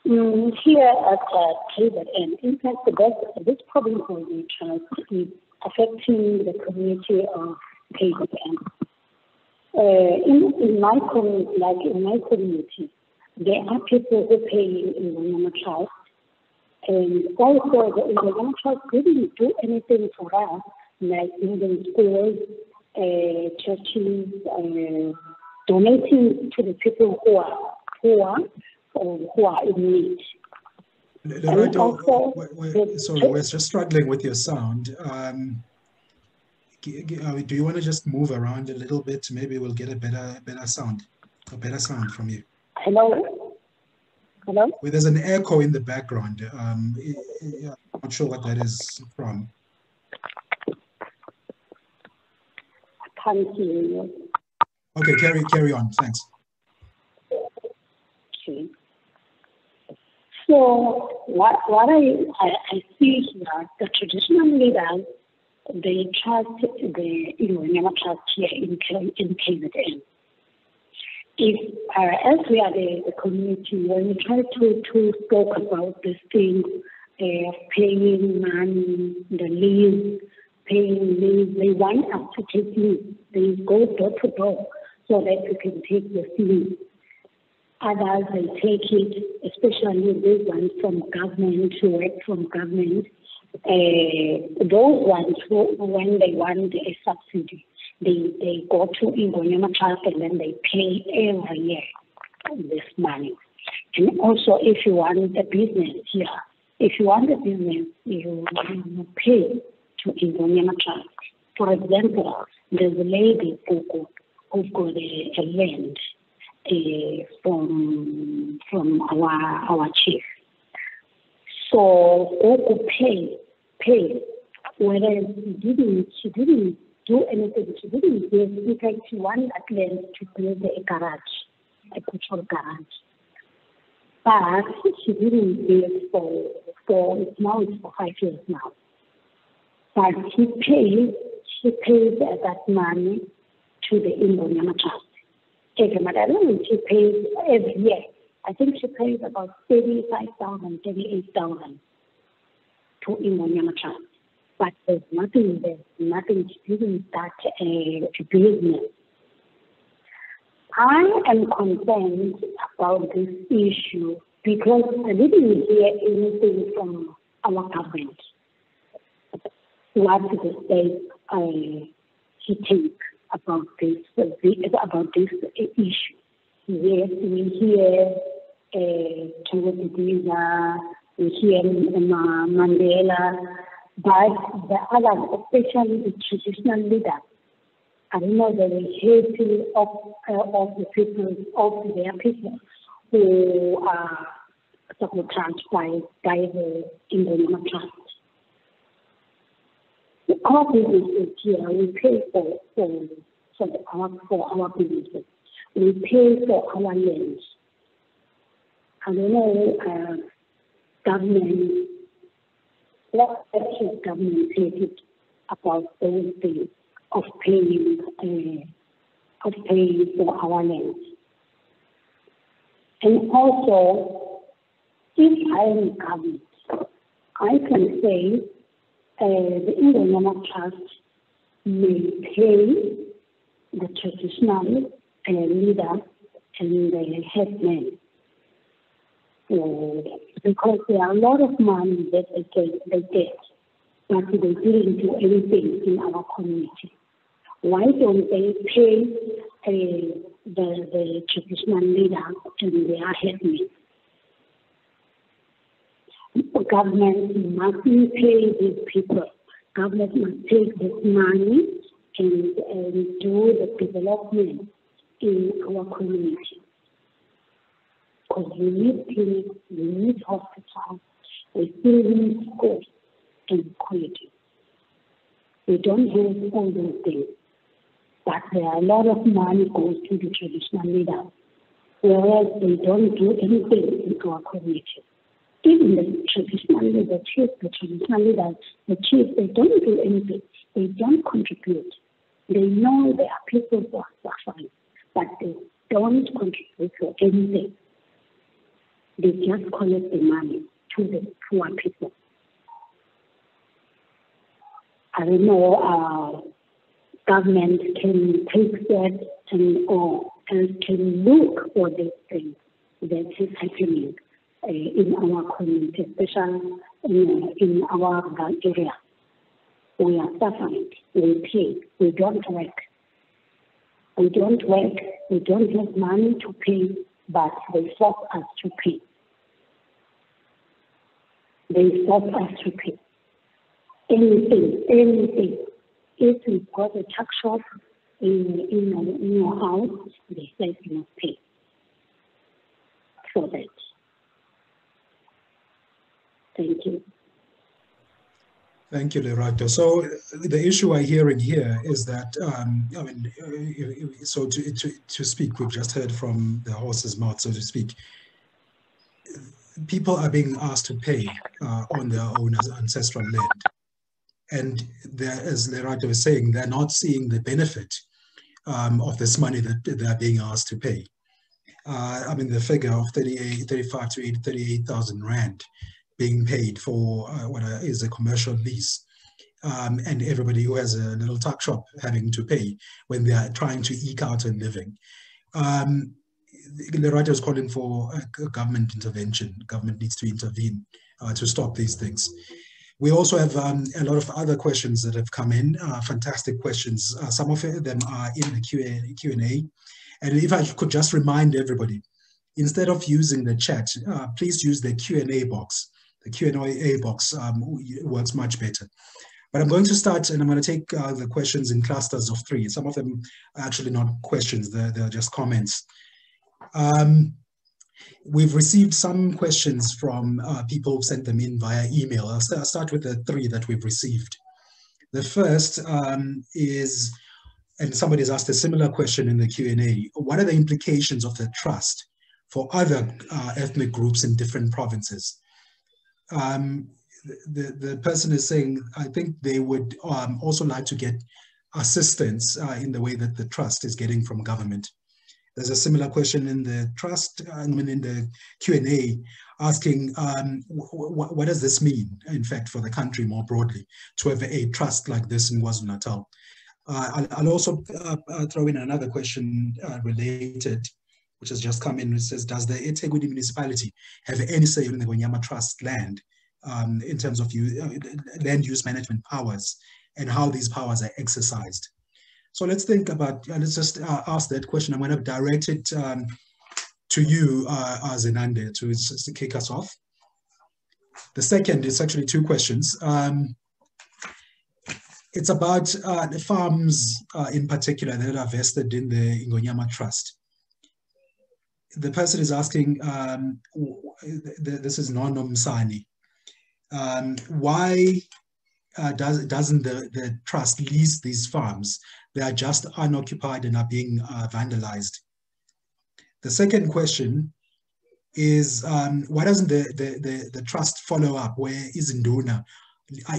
Um, here at uh, table end, in fact, this, this problem of the trust is affecting the community of table end. Uh, in, in my community, like in my community, there are people who pay in the Ingonyama Trust, and also the Ingonyama Trust didn't do anything for us, like building schools, uh, churches, uh, donating to the people who are poor or who are in need. Lerato, also, we're, we're, sorry, we're just struggling with your sound. Um, do you want to just move around a little bit? Maybe we'll get a better, better sound, a better sound from you. Hello? Hello? Well, there's an echo in the background. Um, I'm not sure what that is from. Okay, carry carry on. Thanks. Okay. So what what I, I I see here, the traditional leaders, they trust the Ingonyama Trust here in in K Z N. If uh, as we are the, the community, when we try to to talk about these things, uh, paying money, the lease. They, they want us to take leave. They go door to door so that we can take the leave. Others, they take it, especially those ones from government, who work from government. Uh, those ones who, when they want a subsidy, they, they go to Ingonyama Trust and then they pay every year this money. And also, if you want the business here, if you want the business, you, you pay to Ingonyama Trust. For example, there's a lady who got, who got a, a land uh, from from our our chief. So who could pay pay? Whereas she didn't she didn't do anything. She didn't give. In fact, she wanted that land to build a garage, a petrol garage. But she didn't give for for now. It's for five years now. But he paid, he paid that money to the Ingonyama Trust. She pays every year. I think she pays about thirty-five thousand, thirty-eight thousand to Ingonyama Trust. But there's nothing, there's nothing, she didn't start a business. I am concerned about this issue because I didn't hear anything from our government. What the state uh, he think about this about this issue? Yes, we hear Tshongwe, we hear Mandela, but the others, especially the traditional leaders, I know they were hating of uh, of the people of their people who are supported by by the Ingonyama Trust. Our businesses here, we pay for for, for, the, our, for our businesses. We pay for our land. I don't know, uh, government, what actually government stated about those things of paying, uh, of paying for our land. And also, if I am government, I can say, Uh, the Ingonyama Trust may pay the traditional uh, leader and the headman. Uh, because there are a lot of money that they get, they get but they didn't do anything in our community. Why don't they pay uh, the, the traditional leader and their headman? Government must pay these people. Government must take this money and, and do the development in our community. Because we need clinics, we need hospitals, we still need schools and colleges. We don't have all those things. But there are a lot of money goes to the traditional leaders, whereas they don't do anything in our community. Even the traditional leaders, the traditional leaders, the chiefs, they don't do anything. They don't contribute. They know there are people who are suffering, but they don't contribute to anything. They just collect the money to the poor people. I don't know, uh, government can take that and or else can look for this thing that is happening uh, in our community, especially in, uh, in our area. We are suffering, we pay, we don't work. We don't work, we don't have money to pay, but they force us to pay. They force us to pay. Anything, anything. If you got a tuck shop in, in, in your house, they say you must pay for that. Thank you. Thank you, Lerato. So the issue I hear in here is that, um, I mean, so to, to, to speak, we've just heard from the horse's mouth, so to speak. People are being asked to pay uh, on their own ancestral land. And as Lerato is saying, they're not seeing the benefit um, of this money that they're being asked to pay. Uh, I mean, the figure of thirty-eight, thirty-five to thirty-eight thousand Rand being paid for uh, what is a commercial lease, um, and everybody who has a little tuck shop having to pay when they are trying to eke out a living. Um, Lerato is calling for a government intervention. Government needs to intervene uh, to stop these things. We also have um, a lot of other questions that have come in, uh, fantastic questions. Uh, some of them are in the Q and A. And if I could just remind everybody, instead of using the chat, uh, please use the Q and A box. The Q and A box um, works much better. But I'm going to start, and I'm going to take uh, the questions in clusters of three. Some of them are actually not questions, they're, they're just comments. Um, We've received some questions from uh, people who've sent them in via email. I'll, st I'll start with the three that we've received. The first um, is, and somebody's asked a similar question in the Q and A, what are the implications of the trust for other uh, ethnic groups in different provinces? Um, the, the person is saying, I think they would um, also like to get assistance uh, in the way that the trust is getting from government. There's a similar question in the trust, I mean in the Q and A, asking um, wh what does this mean, in fact, for the country more broadly, to have a trust like this in KwaZulu-Natal. Uh, I'll, I'll also uh, throw in another question uh, related, which has just come in, which says, does the eThekwini municipality have any say in the Ingonyama Trust land um, in terms of use, uh, land use management powers and how these powers are exercised? So let's think about, let's just uh, ask that question. I'm going to direct it um, to you, uh, Zenande, to, to kick us off. The second is actually two questions. Um, it's about uh, the farms uh, in particular that are vested in the Ingonyama Trust. The person is asking, um, this is Nono Msani, um, why uh, does, doesn't the, the trust lease these farms? They are just unoccupied and are being uh, vandalized. The second question is, um, why doesn't the, the, the, the trust follow up where Izinduna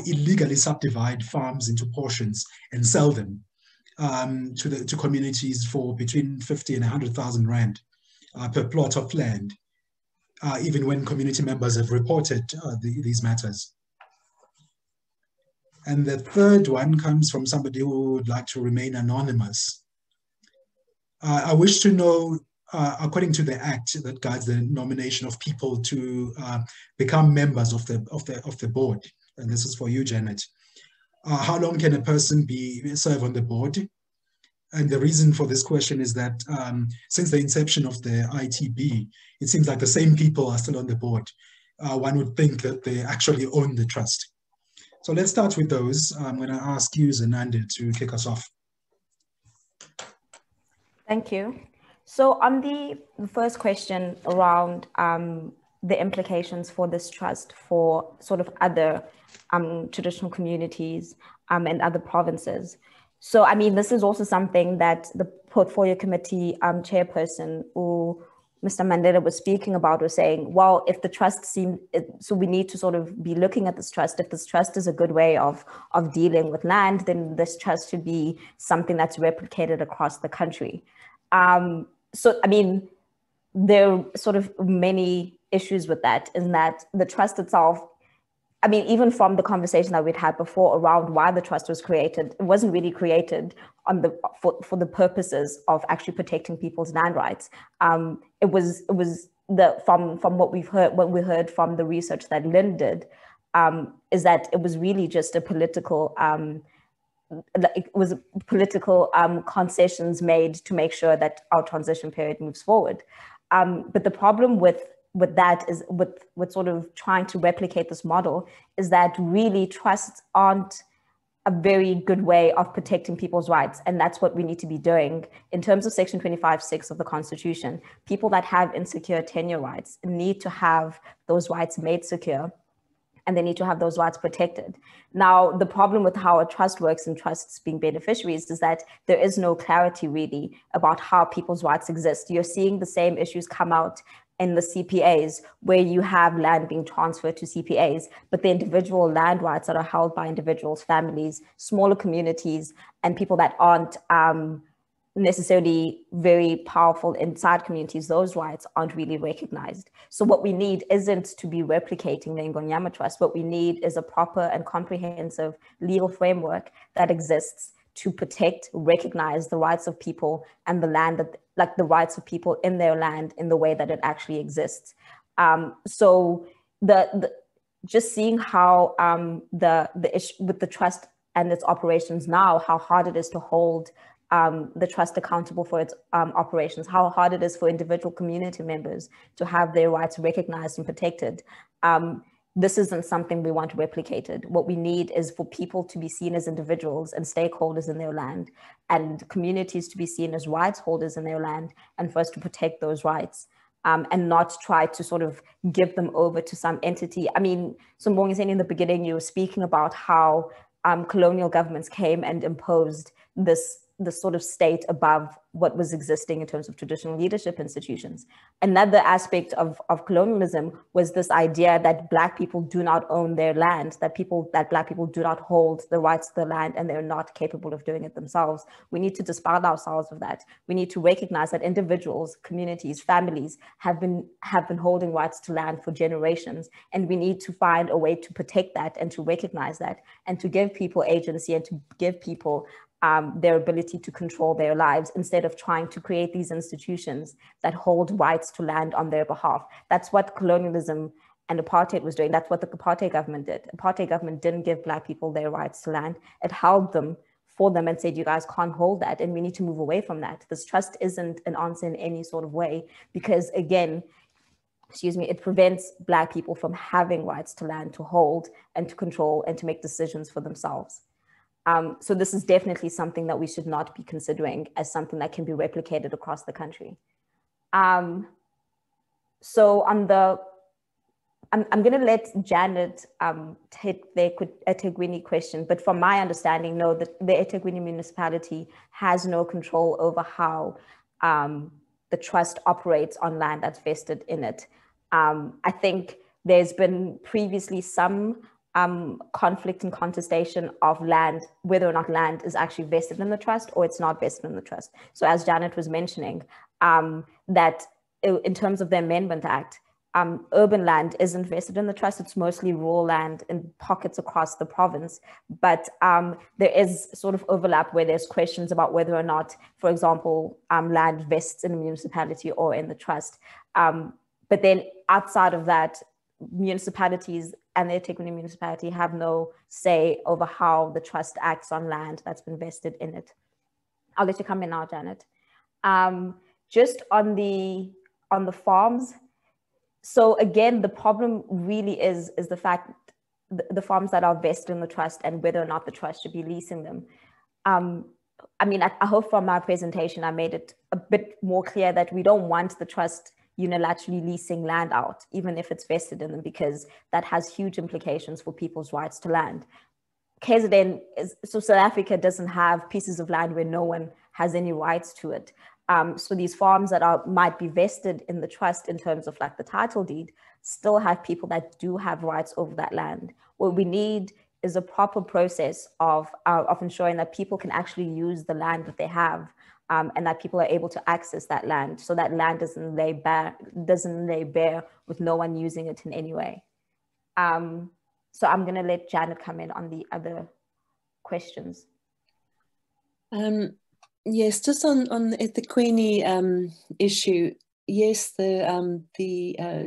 illegally subdivide farms into portions and sell them um, to, the, to communities for between fifty and one hundred thousand Rand uh, per plot of land, uh, even when community members have reported uh, the, these matters? And the third one comes from somebody who would like to remain anonymous. Uh, I wish to know, uh, according to the Act that guides the nomination of people to uh, become members of the, of, the, of the board, and this is for you, Janet, uh, how long can a person be serve on the board? And the reason for this question is that um, since the inception of the I T B, it seems like the same people are still on the board. Uh, one would think that they actually own the trust. So let's start with those. I'm going to ask you, Zenande, to kick us off. Thank you. So on the first question around um, the implications for this trust for sort of other um, traditional communities um, and other provinces. So, I mean, this is also something that the Portfolio Committee um, chairperson, who Mister Mandela was speaking about, was saying, well, if the trust seemed, so we need to sort of be looking at this trust. If this trust is a good way of, of dealing with land, then this trust should be something that's replicated across the country. Um, so, I mean, there are sort of many issues with that, in that the trust itself, I mean, even from the conversation that we'd had before around why the trust was created, it wasn't really created on the for, for the purposes of actually protecting people's land rights. Um, it was it was the from from what we've heard, what we heard from the research that Lynn did, um, is that it was really just a political um, it was political um, concessions made to make sure that our transition period moves forward. Um, but the problem with with that is with, with sort of trying to replicate this model is that really trusts aren't a very good way of protecting people's rights. And that's what we need to be doing in terms of Section twenty-five point six of the Constitution. People that have insecure tenure rights need to have those rights made secure, and they need to have those rights protected. Now, the problem with how a trust works and trusts being beneficiaries is that there is no clarity really about how people's rights exist. You're seeing the same issues come out in the C P As, where you have land being transferred to C P As, but the individual land rights that are held by individuals, families, smaller communities, and people that aren't um, necessarily very powerful inside communities, those rights aren't really recognized. So what we need isn't to be replicating the Ingonyama Trust. What we need is a proper and comprehensive legal framework that exists to protect, recognize the rights of people and the land, that, like the rights of people in their land in the way that it actually exists. Um, so the, the just seeing how um, the, the issue with the trust and its operations now, how hard it is to hold um, the trust accountable for its um, operations, how hard it is for individual community members to have their rights recognized and protected. Um, This isn't something we want replicated. What we need is for people to be seen as individuals and stakeholders in their land, and communities to be seen as rights holders in their land, and for us to protect those rights um, and not try to sort of give them over to some entity. I mean, Mbongiseni, in the beginning, you were speaking about how um, colonial governments came and imposed this the sort of state above what was existing in terms of traditional leadership institutions. Another aspect of, of colonialism was this idea that Black people do not own their land, that people that Black people do not hold the rights to the land, and they're not capable of doing it themselves. We need to disbar ourselves of that. We need to recognize that individuals, communities, families have been, have been holding rights to land for generations, and we need to find a way to protect that and to recognize that and to give people agency and to give people Um, their ability to control their lives, instead of trying to create these institutions that hold rights to land on their behalf. That's what colonialism and apartheid was doing. That's what the apartheid government did. Apartheid government didn't give Black people their rights to land. It held them for them and said, you guys can't hold that, and we need to move away from that. This trust isn't an answer in any sort of way, because again, excuse me, it prevents Black people from having rights to land to hold and to control and to make decisions for themselves. Um, so this is definitely something that we should not be considering as something that can be replicated across the country. Um, so on the, I'm, I'm going to let Janet um, take the eThekwini question, but from my understanding, no, that the eThekwini municipality has no control over how um, the trust operates on land that's vested in it. Um, I think there's been previously some Um, conflict and contestation of land, whether or not land is actually vested in the trust or it's not vested in the trust. So as Janet was mentioning, um, that in terms of the Amendment Act, um, urban land is invested in the trust. It's mostly rural land in pockets across the province. But um, there is sort of overlap where there's questions about whether or not, for example, um, land vests in the municipality or in the trust. Um, but then outside of that, municipalities and the eThekwini municipality have no say over how the trust acts on land that's been vested in it. I'll let you come in now, Janet. Um, just on the, on the farms. So again, the problem really is, is the fact the, the farms that are vested in the trust and whether or not the trust should be leasing them. Um, I mean, I, I hope from my presentation, I made it a bit more clear that we don't want the trust unilaterally leasing land out, even if it's vested in them, because that has huge implications for people's rights to land. K Z N is, so South Africa doesn't have pieces of land where no one has any rights to it. Um, so these farms that are might be vested in the trust in terms of like the title deed still have people that do have rights over that land. What we need is a proper process of, uh, of ensuring that people can actually use the land that they have, Um, and that people are able to access that land, so that land doesn't lay bare, doesn't lay bare with no one using it in any way. Um, so I'm going to let Janet come in on the other questions. Um, yes, just on, on the eThekwini um, issue, yes, the, um, the, uh,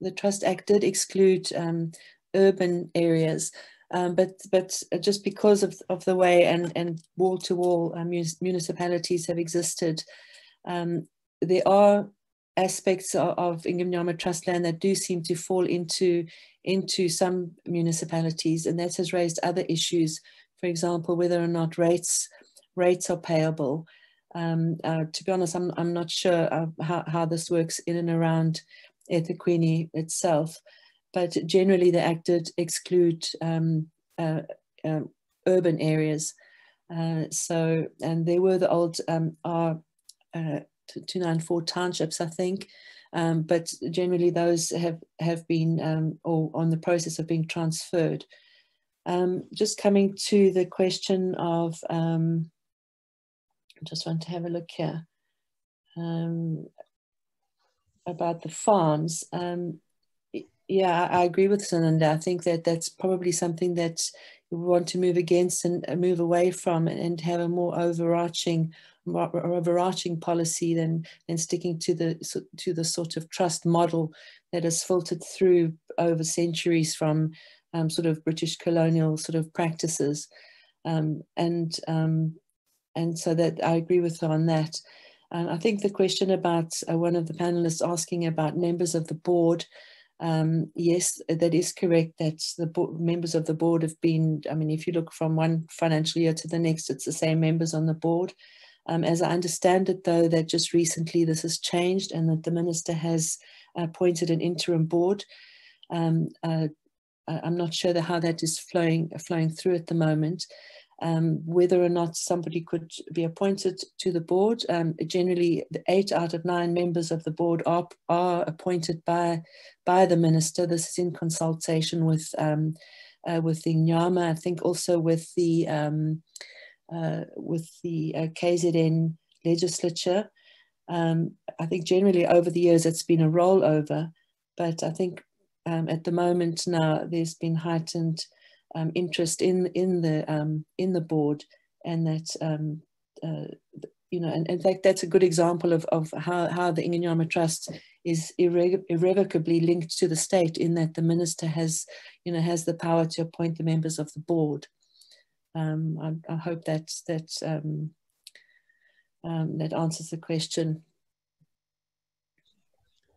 the Trust Act did exclude um, urban areas. Um, but but just because of, of the way and, and wall-to-wall um, municipalities have existed, um, there are aspects of, of Ingonyama Trust land that do seem to fall into, into some municipalities, and that has raised other issues, for example, whether or not rates, rates are payable. Um, uh, to be honest, I'm, I'm not sure uh, how, how this works in and around eThekwini itself. But generally, the Act did exclude um, uh, uh, urban areas. Uh, so, and there were the old um, R two ninety-four townships, I think, um, but generally those have, have been, um, or on the process of being transferred. Um, just coming to the question of, um, I just want to have a look here, um, about the farms. Um, Yeah, I agree with Zenande. I think that that's probably something that we want to move against and move away from, and have a more overarching, more overarching policy than than sticking to the to the sort of trust model that has filtered through over centuries from um, sort of British colonial sort of practices, um, and um, and so that I agree with her on that. Um, I think the question about uh, one of the panelists asking about members of the board. Um, yes, that is correct, that the board, members of the board have been, I mean, if you look from one financial year to the next, it's the same members on the board. Um, as I understand it, though, that just recently this has changed, and that the minister has appointed an interim board. Um, uh, I'm not sure that how that is flowing, flowing through at the moment. Um, whether or not somebody could be appointed to the board. Um, generally, the eight out of nine members of the board are, are appointed by, by the minister. This is in consultation with, um, uh, with the Ingonyama, I think also with the, um, uh, with the uh, K Z N legislature. Um, I think generally over the years it's been a rollover, but I think um, at the moment now there's been heightened Um, interest in in the um, in the board, and that um, uh, you know, and in fact that's a good example of of how how the Ingonyama Trust is irre irrevocably linked to the state, in that the minister has you know has the power to appoint the members of the board. Um, I, I hope that that um, um, that answers the question.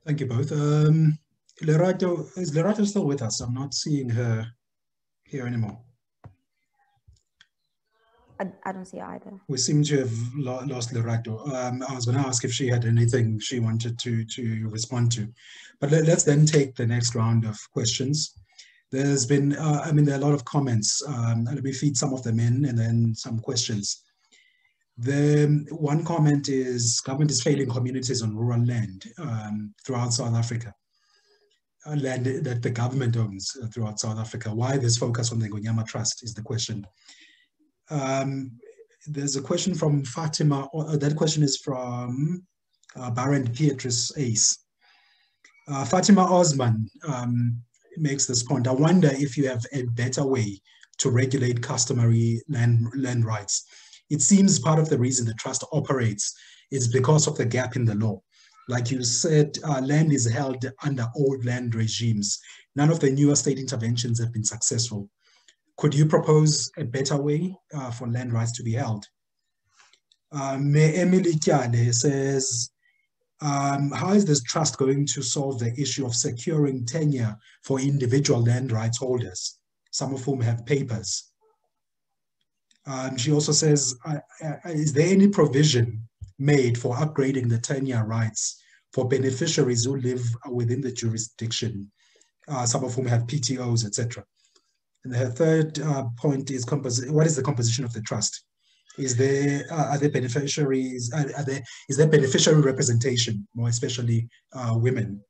Thank you both. Um, Lerato, is Lerato still with us? I'm not seeing her here anymore. I, I don't see either. We seem to have lo lost Lerato. Um, I was going to ask if she had anything she wanted to, to respond to. But let, let's then take the next round of questions. There's been, uh, I mean, there are a lot of comments. Um, let me feed some of them in and then some questions. The one comment is, government is failing communities on rural land um, throughout South Africa. Land that the government owns throughout South Africa. Why this focus on the Ingonyama Trust is the question. Um, there's a question from Fatima, or that question is from uh, Baron Beatrice Ace. Uh, Fatima Osman um, makes this point. I wonder if you have a better way to regulate customary land, land rights. It seems part of the reason the trust operates is because of the gap in the law. Like you said, uh, land is held under old land regimes. None of the newer state interventions have been successful. Could you propose a better way uh, for land rights to be held? Um, Emily Kiade says, um, how is this trust going to solve the issue of securing tenure for individual land rights holders, some of whom have papers? Um, she also says, uh, uh, is there any provision made for upgrading the tenure rights for beneficiaries who live within the jurisdiction, uh, some of whom have P T Os, et cetera? And her third uh, point is, what is the composition of the trust? Is there, uh, are there beneficiaries, are, are there, is there beneficiary representation, more especially uh, women?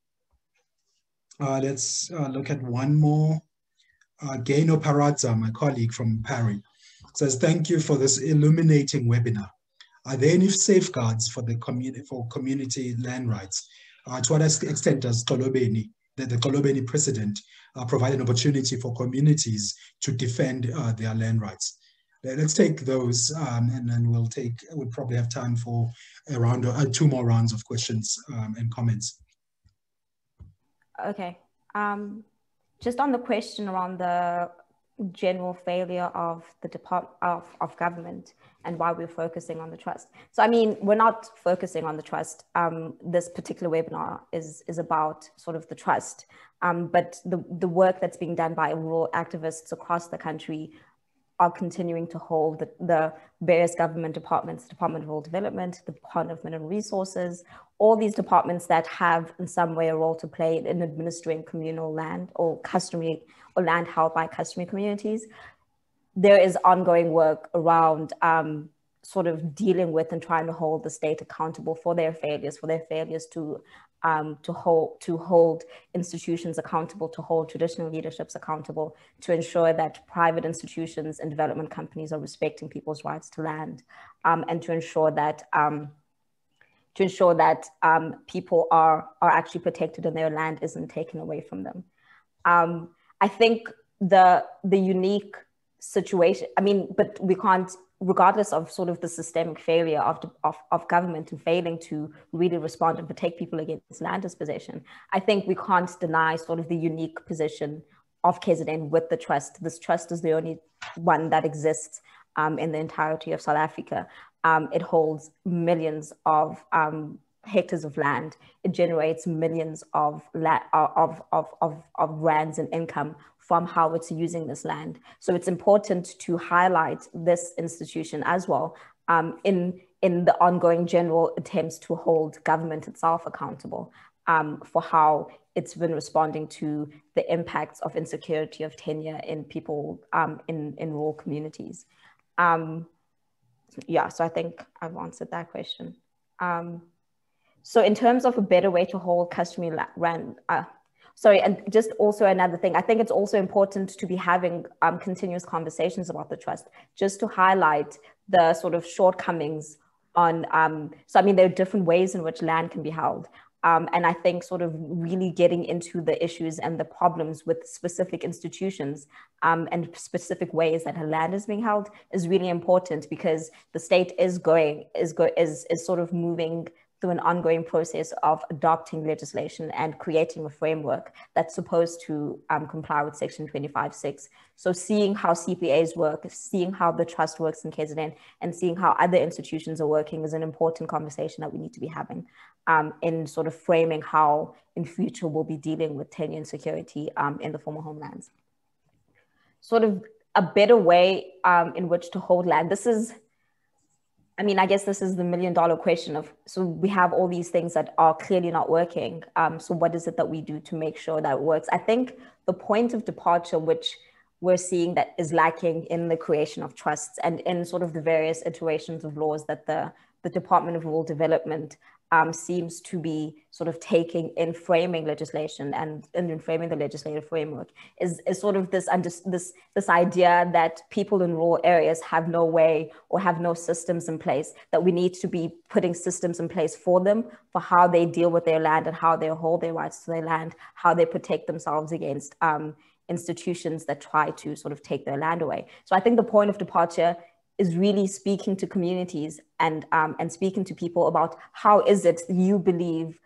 Uh, let's uh, look at one more. Uh, Gaino Paradza, my colleague from Paris, says, thank you for this illuminating webinar. Are there any safeguards for the community for community land rights? Uh, to what extent does Kolobeni, the, the Kolobeni precedent, uh, provide an opportunity for communities to defend uh, their land rights? Let's take those, um, and then we'll take. We'll probably have time for a round, uh, two more rounds of questions um, and comments. Okay, um, just on the question around the general failure of the Department of, of Government and why we're focusing on the trust. So, I mean, we're not focusing on the trust. Um, this particular webinar is, is about sort of the trust, um, but the, the work that's being done by rural activists across the country are continuing to hold the, the various government departments, the Department of Rural Development, the Department of Mineral Resources, all these departments that have in some way a role to play in administering communal land or customary or land held by customary communities. There is ongoing work around um, sort of dealing with and trying to hold the state accountable for their failures, for their failures to um, to hold to hold institutions accountable, to hold traditional leaderships accountable, to ensure that private institutions and development companies are respecting people's rights to land, um, and to ensure that um, to ensure that um, people are are actually protected and their land isn't taken away from them. Um, I think the the unique situation, I mean, but we can't, regardless of sort of the systemic failure of, of, of government and failing to really respond and protect people against land dispossession, I think we can't deny sort of the unique position of K Z N with the trust. This trust is the only one that exists um, in the entirety of South Africa. Um, it holds millions of um, hectares of land. It generates millions of, la of, of, of, of rands in income from how it's using this land. So it's important to highlight this institution as well um, in, in the ongoing general attempts to hold government itself accountable um, for how it's been responding to the impacts of insecurity of tenure in people um, in, in rural communities. Um, yeah, so I think I've answered that question. Um, so in terms of a better way to hold customary land, uh, sorry, and just also another thing, I think it's also important to be having um, continuous conversations about the trust, just to highlight the sort of shortcomings on, um, so I mean, there are different ways in which land can be held. Um, and I think sort of really getting into the issues and the problems with specific institutions um, and specific ways that her land is being held is really important, because the state is going, is, go, is, is sort of moving through an ongoing process of adopting legislation and creating a framework that's supposed to um, comply with Section twenty-five point six. So seeing how C P As work, seeing how the trust works in K Z N, and seeing how other institutions are working is an important conversation that we need to be having um, in sort of framing how in future we'll be dealing with tenure and security um, in the former homelands. Sort of a better way um, in which to hold land. This is, I mean, I guess this is the million dollar question of, so we have all these things that are clearly not working. Um, so what is it that we do to make sure that it works? I think the point of departure, which we're seeing that is lacking in the creation of trusts and in sort of the various iterations of laws that the, the Department of Rural Development um, seems to be sort of taking in framing legislation and, and in framing the legislative framework is, is sort of this, under, this, this idea that people in rural areas have no way or have no systems in place, that we need to be putting systems in place for them, for how they deal with their land and how they hold their rights to their land, how they protect themselves against um, institutions that try to sort of take their land away. So I think the point of departure is really speaking to communities and, um, and speaking to people about how is it you believe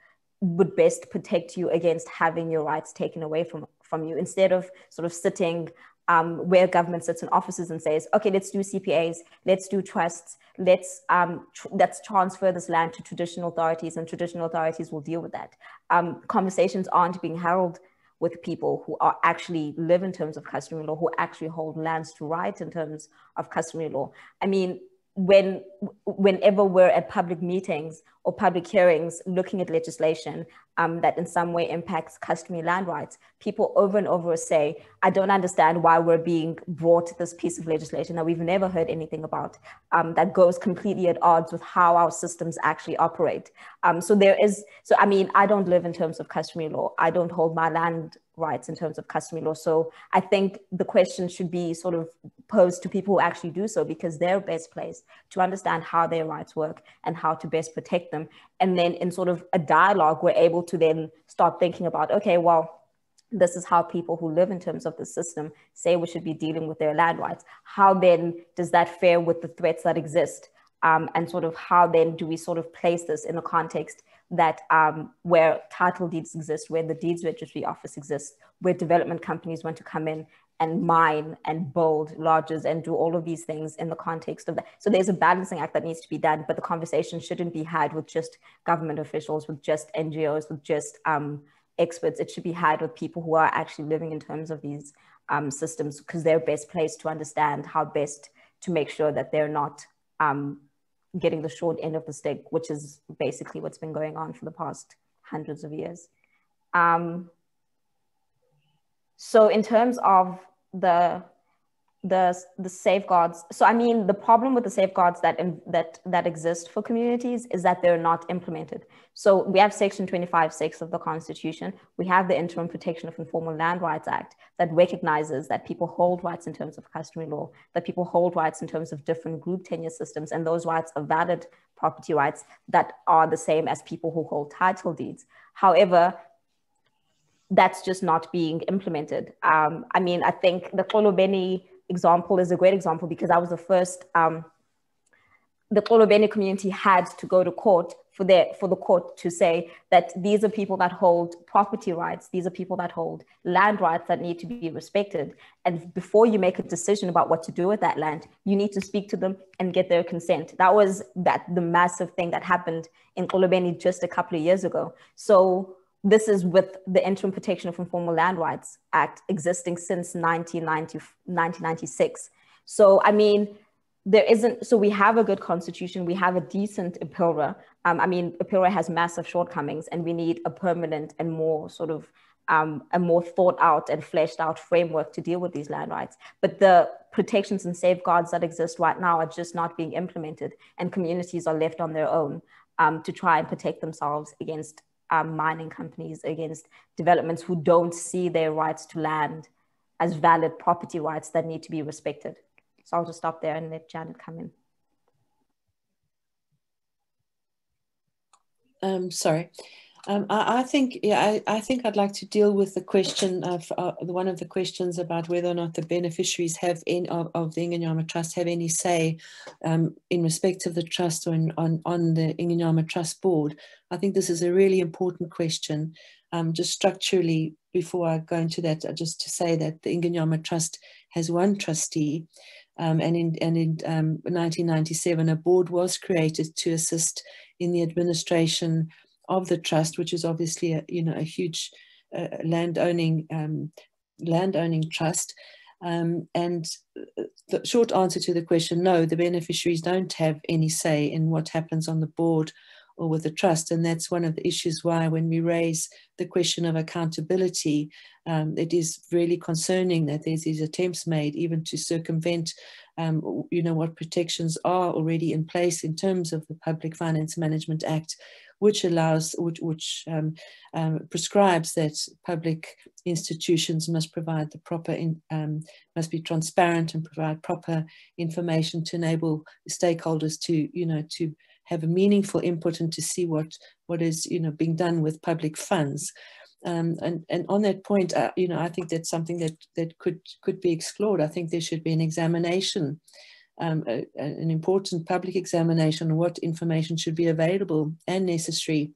would best protect you against having your rights taken away from, from you, instead of sort of sitting um, where government sits in offices and says, okay, let's do C P As, let's do trusts, let's, um, tr let's transfer this land to traditional authorities and traditional authorities will deal with that. Um, conversations aren't being held with people who are actually live in terms of customary law, who actually hold lands to rights in terms of customary law. I mean, when, whenever we're at public meetings or public hearings looking at legislation um, that in some way impacts customary land rights, people over and over say, I don't understand why we're being brought this piece of legislation that we've never heard anything about, um, that goes completely at odds with how our systems actually operate. Um, so there is, so I mean, I don't live in terms of customary law. I don't hold my land rights in terms of customary law. So I think the question should be sort of posed to people who actually do so, because they're best placed to understand how their rights work and how to best protect them. And then in sort of a dialogue, we're able to then start thinking about, okay, well, this is how people who live in terms of the system say we should be dealing with their land rights. How then does that fare with the threats that exist? Um, and sort of how then do we sort of place this in the context that um, where title deeds exist, where the deeds registry office exists, where development companies want to come in and mine and build lodges and do all of these things in the context of that. So there's a balancing act that needs to be done, but the conversation shouldn't be had with just government officials, with just N G Os, with just um, experts. It should be had with people who are actually living in terms of these um, systems, because they're best placed to understand how best to make sure that they're not um, getting the short end of the stick, which is basically what's been going on for the past hundreds of years. Um, so in terms of the, the, the safeguards, so I mean, the problem with the safeguards that, in, that, that exist for communities is that they're not implemented. So we have Section twenty-five point six of the Constitution. We have the Interim Protection of Informal Land Rights Act that recognizes that people hold rights in terms of customary law, that people hold rights in terms of different group tenure systems, and those rights are valid property rights that are the same as people who hold title deeds. However, that's just not being implemented. Um, I mean, I think the Xolobeni example is a great example, because I was the first, um, the Xolobeni community had to go to court for, their, for the court to say that these are people that hold property rights, these are people that hold land rights that need to be respected. And before you make a decision about what to do with that land, you need to speak to them and get their consent. That was that the massive thing that happened in Xolobeni just a couple of years ago. So this is with the Interim Protection of Informal Land Rights Act existing since nineteen ninety-six. So, I mean, there isn't, so we have a good constitution, we have a decent I P I L R A. Um, I mean, I P I L R A has massive shortcomings, and we need a permanent and more sort of, um, a more thought out and fleshed out framework to deal with these land rights. But the protections and safeguards that exist right now are just not being implemented, and communities are left on their own um, to try and protect themselves against um, mining companies, against developments who don't see their rights to land as valid property rights that need to be respected. So I'll just stop there and let Janet come in. Um, sorry, um, I, I think yeah, I, I think I'd like to deal with the question of uh, one of the questions about whether or not the beneficiaries have any, of, of the Ingonyama Trust have any say um, in respect of the trust or in, on on the Ingonyama Trust Board. I think this is a really important question. Um, just structurally, before I go into that, just to say that the Ingonyama Trust has one trustee. Um, and in, and in um, nineteen ninety-seven, a board was created to assist in the administration of the trust, which is obviously a, you know, a huge uh, land-owning um, land-owning trust. Um, and the short answer to the question, no, the beneficiaries don't have any say in what happens on the board or with the trust. And that's one of the issues why, when we raise the question of accountability, um, it is really concerning that there's these attempts made even to circumvent, um, you know, what protections are already in place in terms of the Public Finance Management Act, which allows, which, which um, um, prescribes that public institutions must provide the proper, in, um, must be transparent and provide proper information to enable stakeholders to, you know, to have a meaningful input and to see what, what is, you know, being done with public funds. Um, and, and on that point, uh, you know, I think that's something that, that could, could be explored. I think there should be an examination, um, a, an important public examination on what information should be available and necessary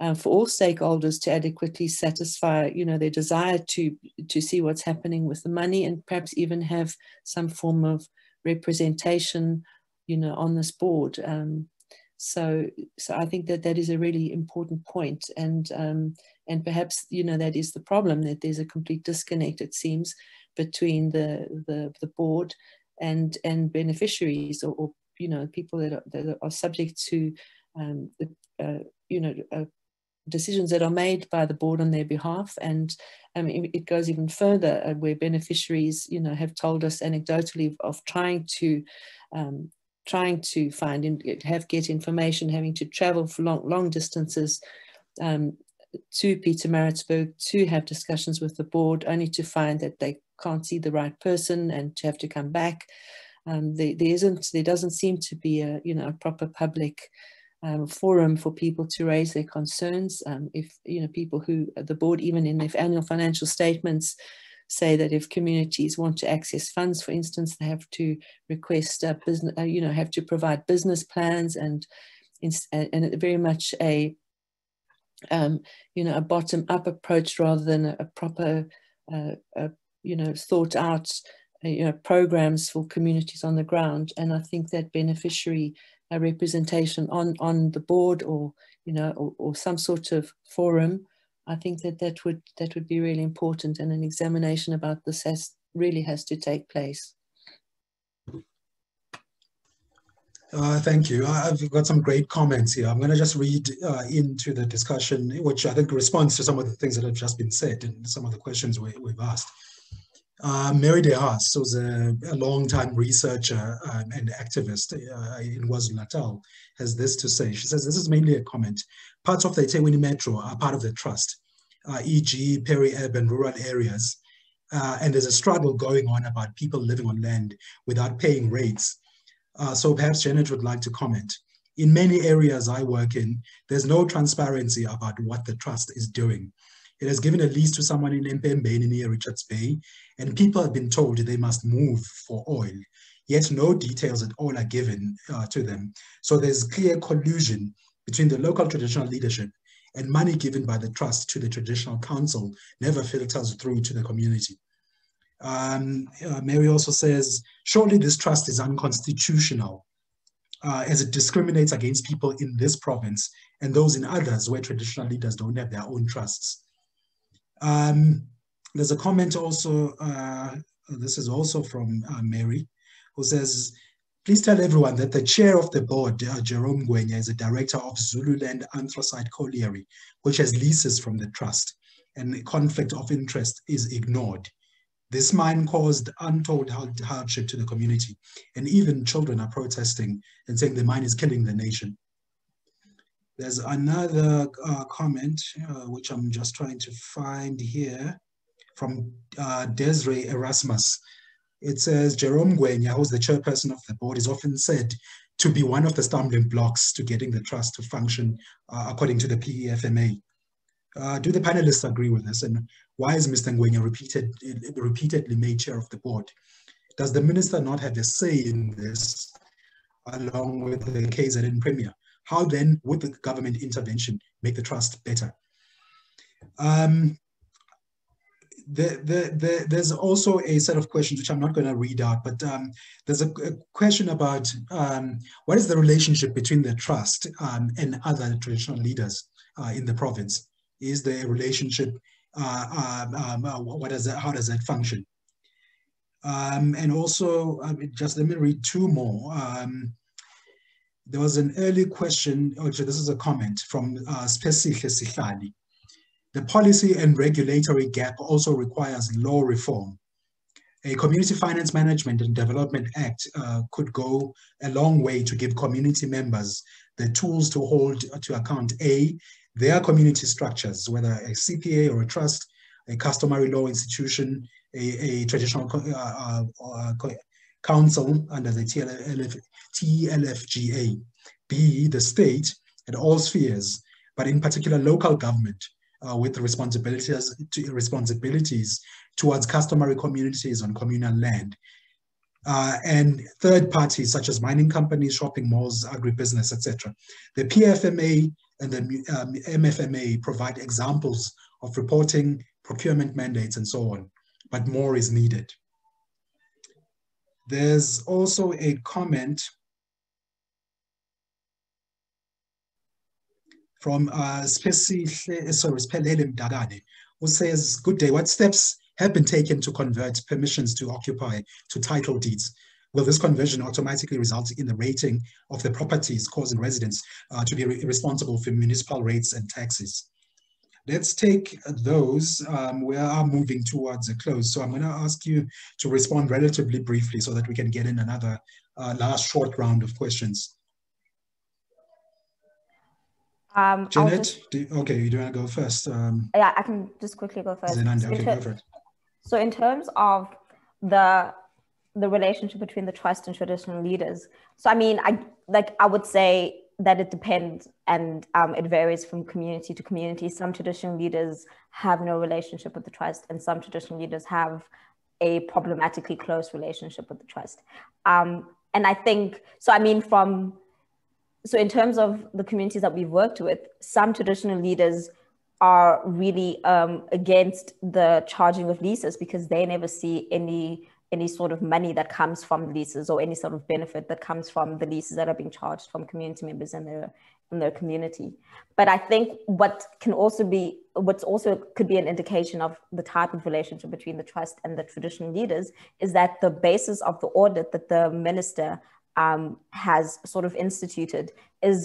uh, for all stakeholders to adequately satisfy, you know, their desire to, to see what's happening with the money, and perhaps even have some form of representation, you know, on this board. Um, So, so I think that that is a really important point, and um, and perhaps, you know, that is the problem, that there's a complete disconnect, it seems, between the the, the board and and beneficiaries, or, or you know, people that are, that are subject to um, uh, you know uh, decisions that are made by the board on their behalf. And um, it, it goes even further, uh, where beneficiaries, you know, have told us anecdotally of trying to. Um, trying to find and have get information, having to travel for long, long distances um, to Pietermaritzburg to have discussions with the board, only to find that they can't see the right person and to have to come back. Um, there, there isn't, there doesn't seem to be a, you know, a proper public um, forum for people to raise their concerns. Um, if, you know, people who, the board, even in their annual financial statements, say that if communities want to access funds, for instance, they have to request uh, business, uh, you know, have to provide business plans, and and very much a, um, you know, a bottom-up approach rather than a, a proper, uh, a, you know, thought-out, uh, you know, programs for communities on the ground. And I think that beneficiary uh, representation on on the board, or you know, or, or some sort of forum, I think that that would, that would be really important, and an examination about this has, really has to take place. Uh, thank you. I've got some great comments here. I'm going to just read uh, into the discussion, which I think responds to some of the things that have just been said and some of the questions we, we've asked. Uh, Mary De Haas was a, a long-time researcher um, and activist uh, in KwaZulu-Natal, has this to say. She says, this is mainly a comment. Parts of the eThekwini Metro are part of the trust, uh, for example peri-urban rural areas, uh, and there's a struggle going on about people living on land without paying rates. Uh, so perhaps Janet would like to comment. In many areas I work in, there's no transparency about what the trust is doing. It has given a lease to someone in Mpembeni near Richards Bay, and people have been told they must move for oil, yet no details at all are given uh, to them. So there's clear collusion between the local traditional leadership, and money given by the trust to the traditional council never filters through to the community. Um, uh, Mary also says, surely this trust is unconstitutional, uh, as it discriminates against people in this province and those in others where traditional leaders don't have their own trusts. Um, there's a comment also, uh, this is also from uh, Mary, who says, please tell everyone that the chair of the board, uh, Jerome Ngwenya, is a director of Zululand Anthracite Colliery, which has leases from the trust, and the conflict of interest is ignored. This mine caused untold hardship to the community, and even children are protesting and saying the mine is killing the nation. There's another uh, comment, uh, which I'm just trying to find here, from uh, Desiree Erasmus. It says, Jerome Ngwenya, who's the chairperson of the board, is often said to be one of the stumbling blocks to getting the trust to function uh, according to the P E F M A. Uh, do the panelists agree with this? And why is Mister Ngwenya repeated, repeatedly made chair of the board? Does the minister not have a say in this, along with the K Z N Premier? How then would the government intervention make the trust better? Um, the, the, the, there's also a set of questions which I'm not going to read out, but um, there's a, a question about um, what is the relationship between the trust um, and other traditional leaders uh, in the province? Is there a relationship? Uh, um, uh, what does that, how does that function? Um, and also, I mean, just let me read two more. Um, There was an early question, oh, this is a comment from uh, Spesihle Sihlali. The policy and regulatory gap also requires law reform. a Community Finance Management and Development Act uh, could go a long way to give community members the tools to hold to account, A, their community structures, whether a C P A or a trust, a customary law institution, a, a traditional uh, uh, council under the T L F G A, B, the state at all spheres, but in particular local government, Uh, with responsibilities to, responsibilities towards customary communities on communal land. Uh, and third parties such as mining companies, shopping malls, agribusiness, et cetera. The P F M A and the um, M F M A provide examples of reporting, procurement mandates, and so on, but more is needed. There's also a comment from uh, Spelele Mdagane, who says, good day, what steps have been taken to convert permissions to occupy to title deeds? Will this conversion automatically result in the rating of the properties causing residents uh, to be re responsible for municipal rates and taxes? Let's take those. Um, we are moving towards a close, so I'm gonna ask you to respond relatively briefly so that we can get in another uh, last short round of questions. Um, Janet, just, do, okay, you do want to go first? Um, yeah, I can just quickly go first. Zenande, so, okay, go for it. So in terms of the the relationship between the trust and traditional leaders, so I mean, I like I would say that it depends, and um, it varies from community to community. Some traditional leaders have no relationship with the trust, and some traditional leaders have a problematically close relationship with the trust. Um, and I think so. I mean, from So in terms of the communities that we've worked with, some traditional leaders are really um, against the charging of leases because they never see any, any sort of money that comes from leases or any sort of benefit that comes from the leases that are being charged from community members and their, in their community. But I think what can also be, what's also could be an indication of the type of relationship between the trust and the traditional leaders is that the basis of the audit that the minister Um, has sort of instituted is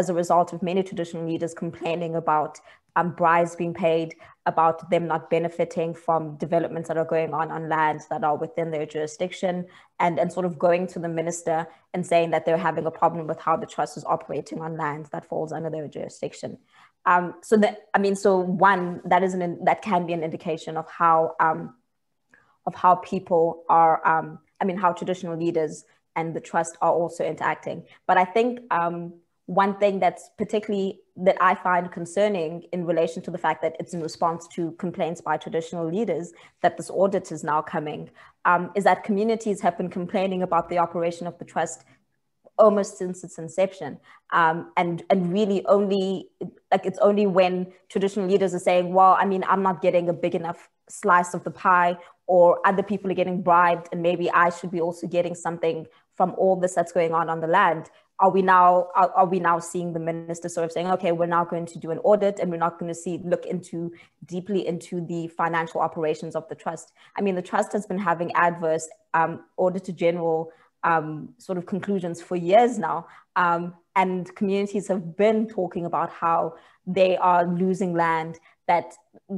as a result of many traditional leaders complaining about um, bribes being paid, about them not benefiting from developments that are going on on lands that are within their jurisdiction, and, and sort of going to the minister and saying that they're having a problem with how the trust is operating on lands that falls under their jurisdiction. Um, so that, I mean, so one, that is an, that can be an indication of how, um, of how people are, um, I mean, how traditional leaders and the trust are also interacting. But I think um, one thing that's particularly that I find concerning in relation to the fact that it's in response to complaints by traditional leaders that this audit is now coming um, is that communities have been complaining about the operation of the trust almost since its inception. Um, and, and really only, like it's only when traditional leaders are saying, well, I mean, I'm not getting a big enough slice of the pie, or other people are getting bribed, and maybe I should be also getting something from all this that's going on on the land. Are we now are, are we now seeing the minister sort of saying, okay, we're now going to do an audit, and we're not going to see look into deeply into the financial operations of the trust? I mean, the trust has been having adverse um, Auditor General um, sort of conclusions for years now, um, and communities have been talking about how they are losing land, that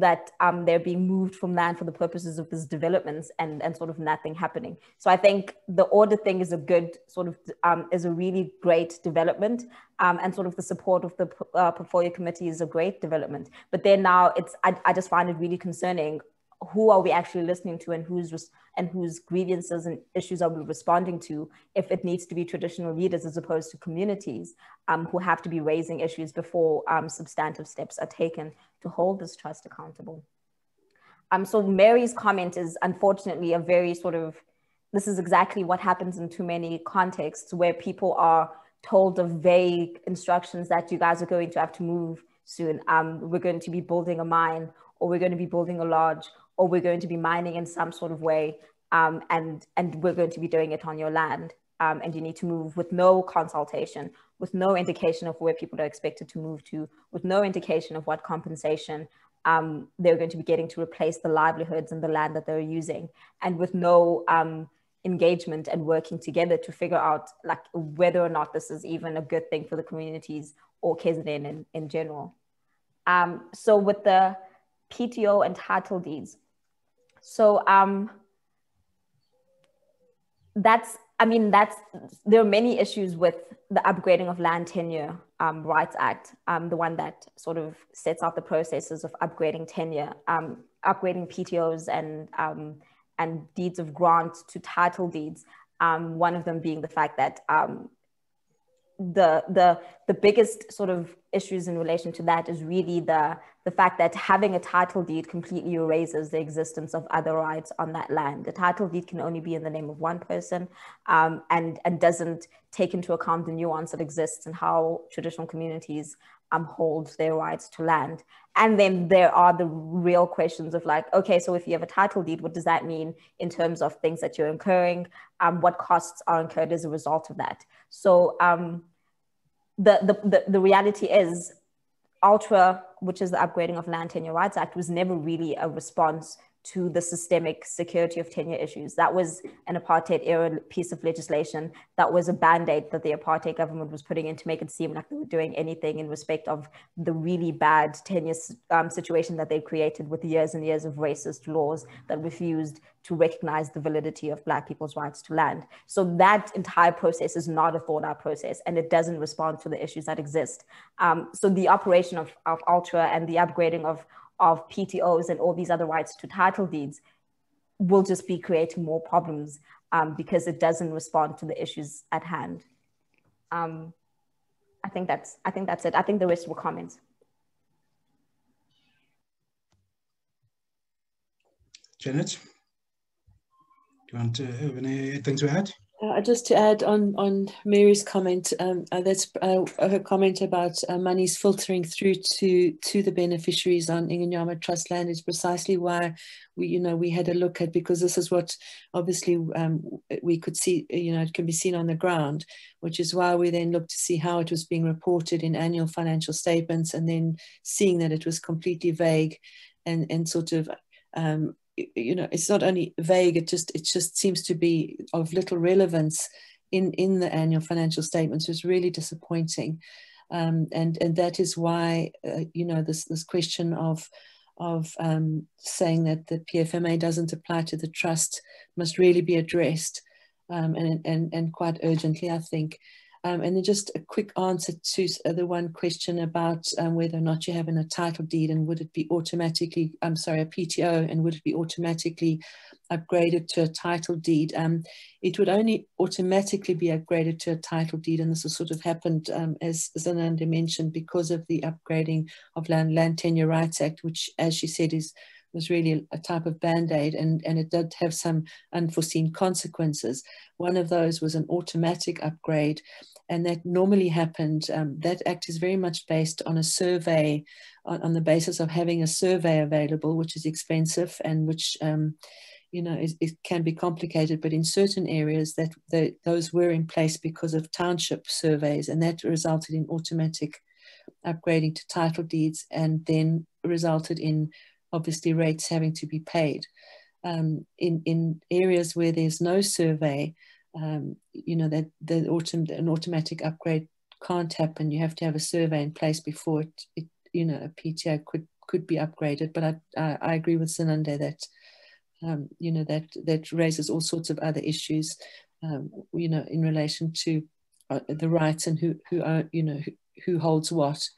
that um, they're being moved from land for the purposes of these developments, and, and sort of nothing happening. So I think the audit thing is a good sort of, um, is a really great development, um, and sort of the support of the uh, Portfolio Committee is a great development. But then now it's, I, I just find it really concerning. Who are we actually listening to, and whose and whose grievances and issues are we responding to if it needs to be traditional leaders as opposed to communities um, who have to be raising issues before um, substantive steps are taken to hold this trust accountable? Um, so Mary's comment is unfortunately a very sort of, this is exactly what happens in too many contexts where people are told of vague instructions that you guys are going to have to move soon. Um, we're going to be building a mine, or we're going to be building a lodge, or we're going to be mining in some sort of way, um, and, and we're going to be doing it on your land, um, and you need to move, with no consultation, with no indication of where people are expected to move to, with no indication of what compensation um, they're going to be getting to replace the livelihoods and the land that they're using, and with no um, engagement and working together to figure out like whether or not this is even a good thing for the communities or K Z N in, in general. Um, so with the P T O and title deeds, so um, that's, I mean, that's, there are many issues with the Upgrading of Land Tenure um, Rights Act, um, the one that sort of sets out the processes of upgrading tenure, um, upgrading P T Os and, um, and deeds of grant to title deeds. Um, one of them being the fact that um, the, the, the biggest sort of issues in relation to that is really the, the fact that having a title deed completely erases the existence of other rights on that land. A title deed can only be in the name of one person um, and, and doesn't take into account the nuance that exists in how traditional communities um, hold their rights to land. And then there are the real questions of like, okay, so if you have a title deed, what does that mean in terms of things that you're incurring? Um, what costs are incurred as a result of that? So um, the, the, the, the reality is, ULTRA, which is the Upgrading of Land Tenure Rights Act, was never really a response to the systemic security of tenure issues. That was an apartheid era piece of legislation that was a band-aid that the apartheid government was putting in to make it seem like they were doing anything in respect of the really bad tenure um, situation that they created with years and years of racist laws that refused to recognize the validity of Black people's rights to land. So that entire process is not a thought out process, and it doesn't respond to the issues that exist. Um, so the operation of, of ULTRA and the upgrading of of P T Os and all these other rights to title deeds will just be creating more problems um, because it doesn't respond to the issues at hand. Um, I think that's, I think that's it. I think the rest were comments. Janet, do you want to have anything to add? Uh, just to add on, on Mary's comment, um, uh, that's uh, her comment about uh, monies filtering through to to the beneficiaries on Ingonyama Trust land is precisely why we, you know, we had a look at, because this is what obviously um, we could see, you know, it can be seen on the ground, which is why we then looked to see how it was being reported in annual financial statements, and then seeing that it was completely vague and, and sort of, um, you know, it's not only vague, it just it just seems to be of little relevance in in the annual financial statements. It's really disappointing, um, and and that is why uh, you know, this this question of of um, saying that the P F M A doesn't apply to the trust must really be addressed, um, and and and quite urgently, I think. Um, and then just a quick answer to the one question about um, whether or not you have in a title deed and would it be automatically, I'm sorry, a P T O, and would it be automatically upgraded to a title deed? Um, it would only automatically be upgraded to a title deed, and this has sort of happened, um, as Zenande mentioned, because of the Upgrading of Land, Land Tenure Rights Act, which, as she said, is was really a type of band-aid, and, and it did have some unforeseen consequences. One of those was an automatic upgrade, and that normally happened. Um, that act is very much based on a survey, on, on the basis of having a survey available, which is expensive and which, um, you know, it, it can be complicated, but in certain areas that the, those were in place because of township surveys, and that resulted in automatic upgrading to title deeds, and then resulted in obviously rates having to be paid. Um, in, in areas where there's no survey, um, you know, that the autom an automatic upgrade can't happen. You have to have a survey in place before it, it you know, a P T O could, could be upgraded. But I, I, I agree with Zenande that, um, you know, that, that raises all sorts of other issues, um, you know, in relation to uh, the rights and who, who are, you know, who, who holds what.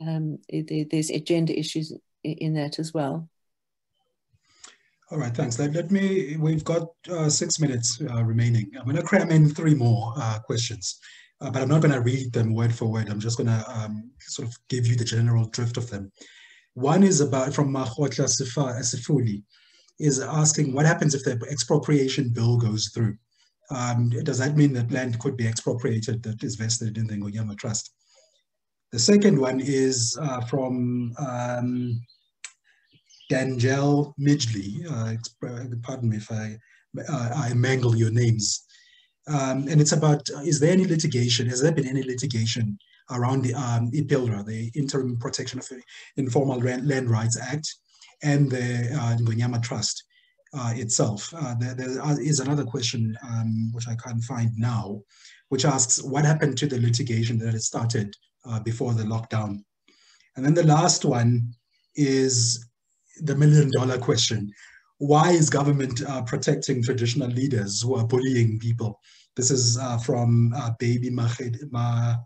Um, there, there's agenda issues in that as well. All right, thanks. Let, let me, we've got uh, six minutes uh, remaining. I'm going to cram in three more uh, questions, uh, but I'm not going to read them word for word. I'm just going to um, sort of give you the general drift of them. One is about, from Makhotla Sifuli, is asking what happens if the expropriation bill goes through? Um, does that mean that land could be expropriated that is vested in the Ingonyama Trust? The second one is uh, from um, Dangel Midgley. Uh, pardon me if I, uh, I mangle your names. Um, and it's about, uh, is there any litigation, has there been any litigation around the um, I P I L R A, the Interim Protection of Informal Land Rights Act, and the uh, Ingonyama Trust uh, itself? Uh, there, there is another question, um, which I can't find now, which asks what happened to the litigation that had started Uh, before the lockdown. And then the last one is the million dollar question, Why is government uh, protecting traditional leaders who are bullying people? This is uh, from uh, Baby Mahededisa.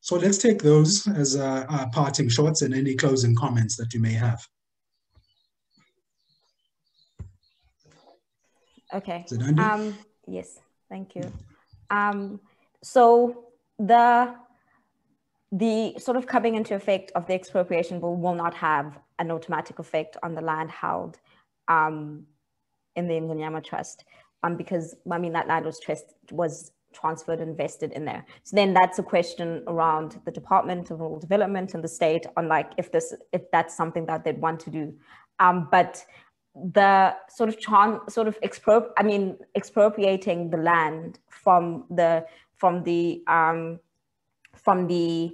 So let's take those as uh, our parting shots and any closing comments that you may have. Okay. Um, yes, thank you. Um, so the the sort of coming into effect of the expropriation bill will not have an automatic effect on the land held um, in the Ingonyama Trust, um, because I mean that land was trust was transferred and invested in there. So then that's a question around the Department of Rural Development and the state on like if this if that's something that they'd want to do, um, but. The sort of tran sort of expro I mean expropriating the land from the from the um, from the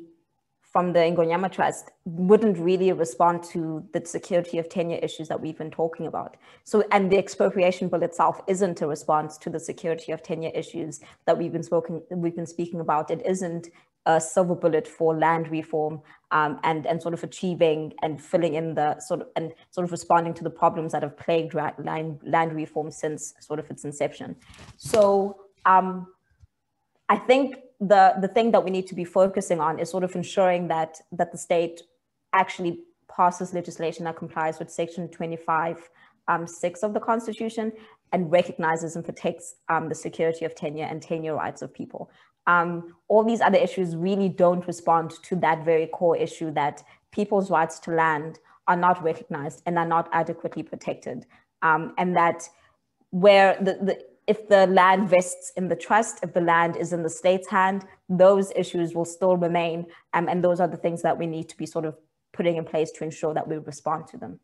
from the Ingonyama Trust wouldn't really respond to the security of tenure issues that we've been talking about. So, and the expropriation bill itself isn't a response to the security of tenure issues that we've been spoken we've been speaking about. It isn't a silver bullet for land reform um, and, and sort of achieving and filling in the sort of and sort of responding to the problems that have plagued land, land reform since sort of its inception. So um, I think the, the thing that we need to be focusing on is sort of ensuring that, that the state actually passes legislation that complies with Section twenty-five, um, six of the Constitution and recognizes and protects um, the security of tenure and tenure rights of people. Um, all these other issues really don't respond to that very core issue that people's rights to land are not recognized and are not adequately protected. Um, and that where the, the, if the land vests in the trust, if the land is in the state's hand, those issues will still remain. Um, and those are the things that we need to be sort of putting in place to ensure that we respond to them.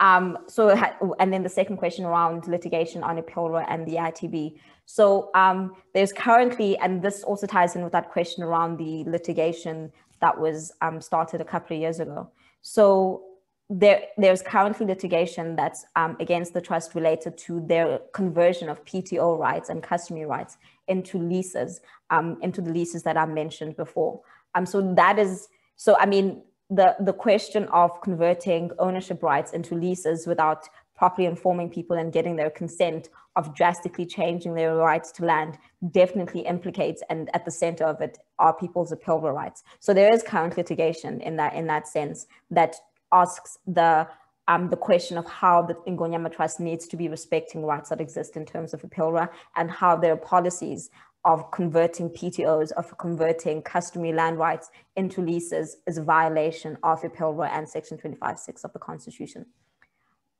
Um, so, and then the second question around litigation on E P O R A and the I T B. So um, there's currently, and this also ties in with that question around the litigation that was um, started a couple of years ago. So there, there's currently litigation that's um, against the trust related to their conversion of P T O rights and customary rights into leases, um, into the leases that I mentioned before. Um, so that is, so I mean, The, the question of converting ownership rights into leases without properly informing people and getting their consent of drastically changing their rights to land definitely implicates, and at the center of it are people's appealable rights. So there is current litigation in that, in that sense that asks the, um, the question of how the Ingonyama Trust needs to be respecting rights that exist in terms of appealable and how their policies of converting P T Os, of converting customary land rights into leases is a violation of E P O R A and Section twenty-five point six of the Constitution.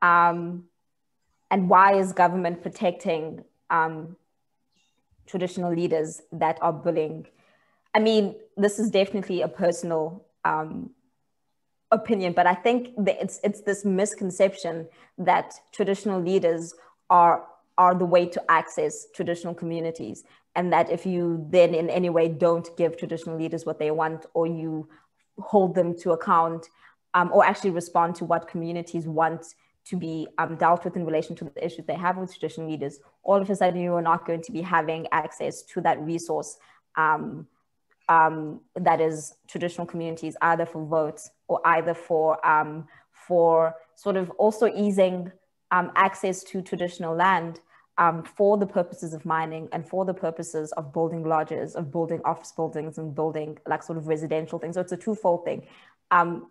Um, and why is government protecting um, traditional leaders that are bullying? I mean, this is definitely a personal um, opinion, but I think that it's, it's this misconception that traditional leaders are, are the way to access traditional communities. And that if you then in any way don't give traditional leaders what they want, or you hold them to account, um, or actually respond to what communities want to be um, dealt with in relation to the issues they have with traditional leaders, all of a sudden you are not going to be having access to that resource um, um, that is traditional communities, either for votes or either for, um, for sort of also easing um, access to traditional land. Um, for the purposes of mining and for the purposes of building lodges, of building office buildings and building like sort of residential things. So it's a twofold thing. Um,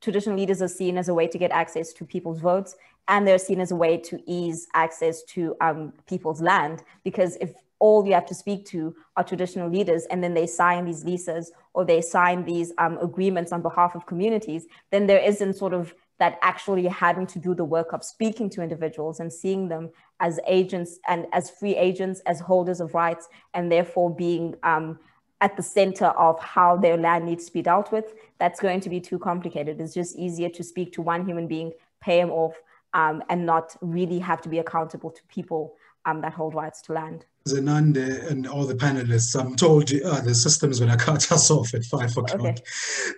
traditional leaders are seen as a way to get access to people's votes, and they're seen as a way to ease access to um, people's land, because if all you have to speak to are traditional leaders and then they sign these leases or they sign these um, agreements on behalf of communities, then there isn't sort of that actually having to do the work of speaking to individuals and seeing them as agents and as free agents, as holders of rights, and therefore being um, at the center of how their land needs to be dealt with. That's going to be too complicated. It's just easier to speak to one human being, pay him off, um, and not really have to be accountable to people um, that hold rights to land. Zenande and all the panelists, I'm told you, uh, the system's going to cut us off at five o'clock. Okay.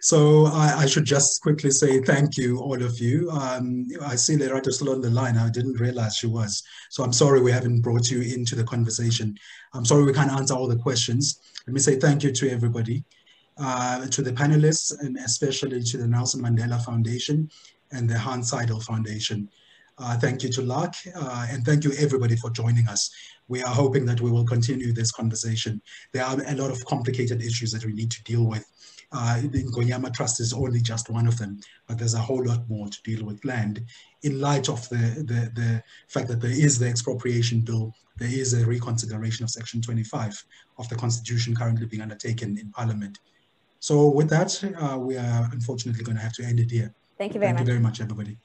So I, I should just quickly say thank you, all of you. Um, I see Lerato still on the line. I didn't realize she was. So I'm sorry we haven't brought you into the conversation. I'm sorry we can't answer all the questions. Let me say thank you to everybody, uh, to the panelists, and especially to the Nelson Mandela Foundation and the Hanns Seidel Foundation. Uh, thank you to Lark, uh, and thank you everybody for joining us. We are hoping that we will continue this conversation. There are a lot of complicated issues that we need to deal with. Uh, the Ingonyama Trust is only just one of them, but there's a whole lot more to deal with land in light of the, the, the fact that there is the expropriation bill, there is a reconsideration of Section twenty-five of the Constitution currently being undertaken in Parliament. So with that, uh, we are unfortunately going to have to end it here. Thank you very much. Thank you very much, everybody.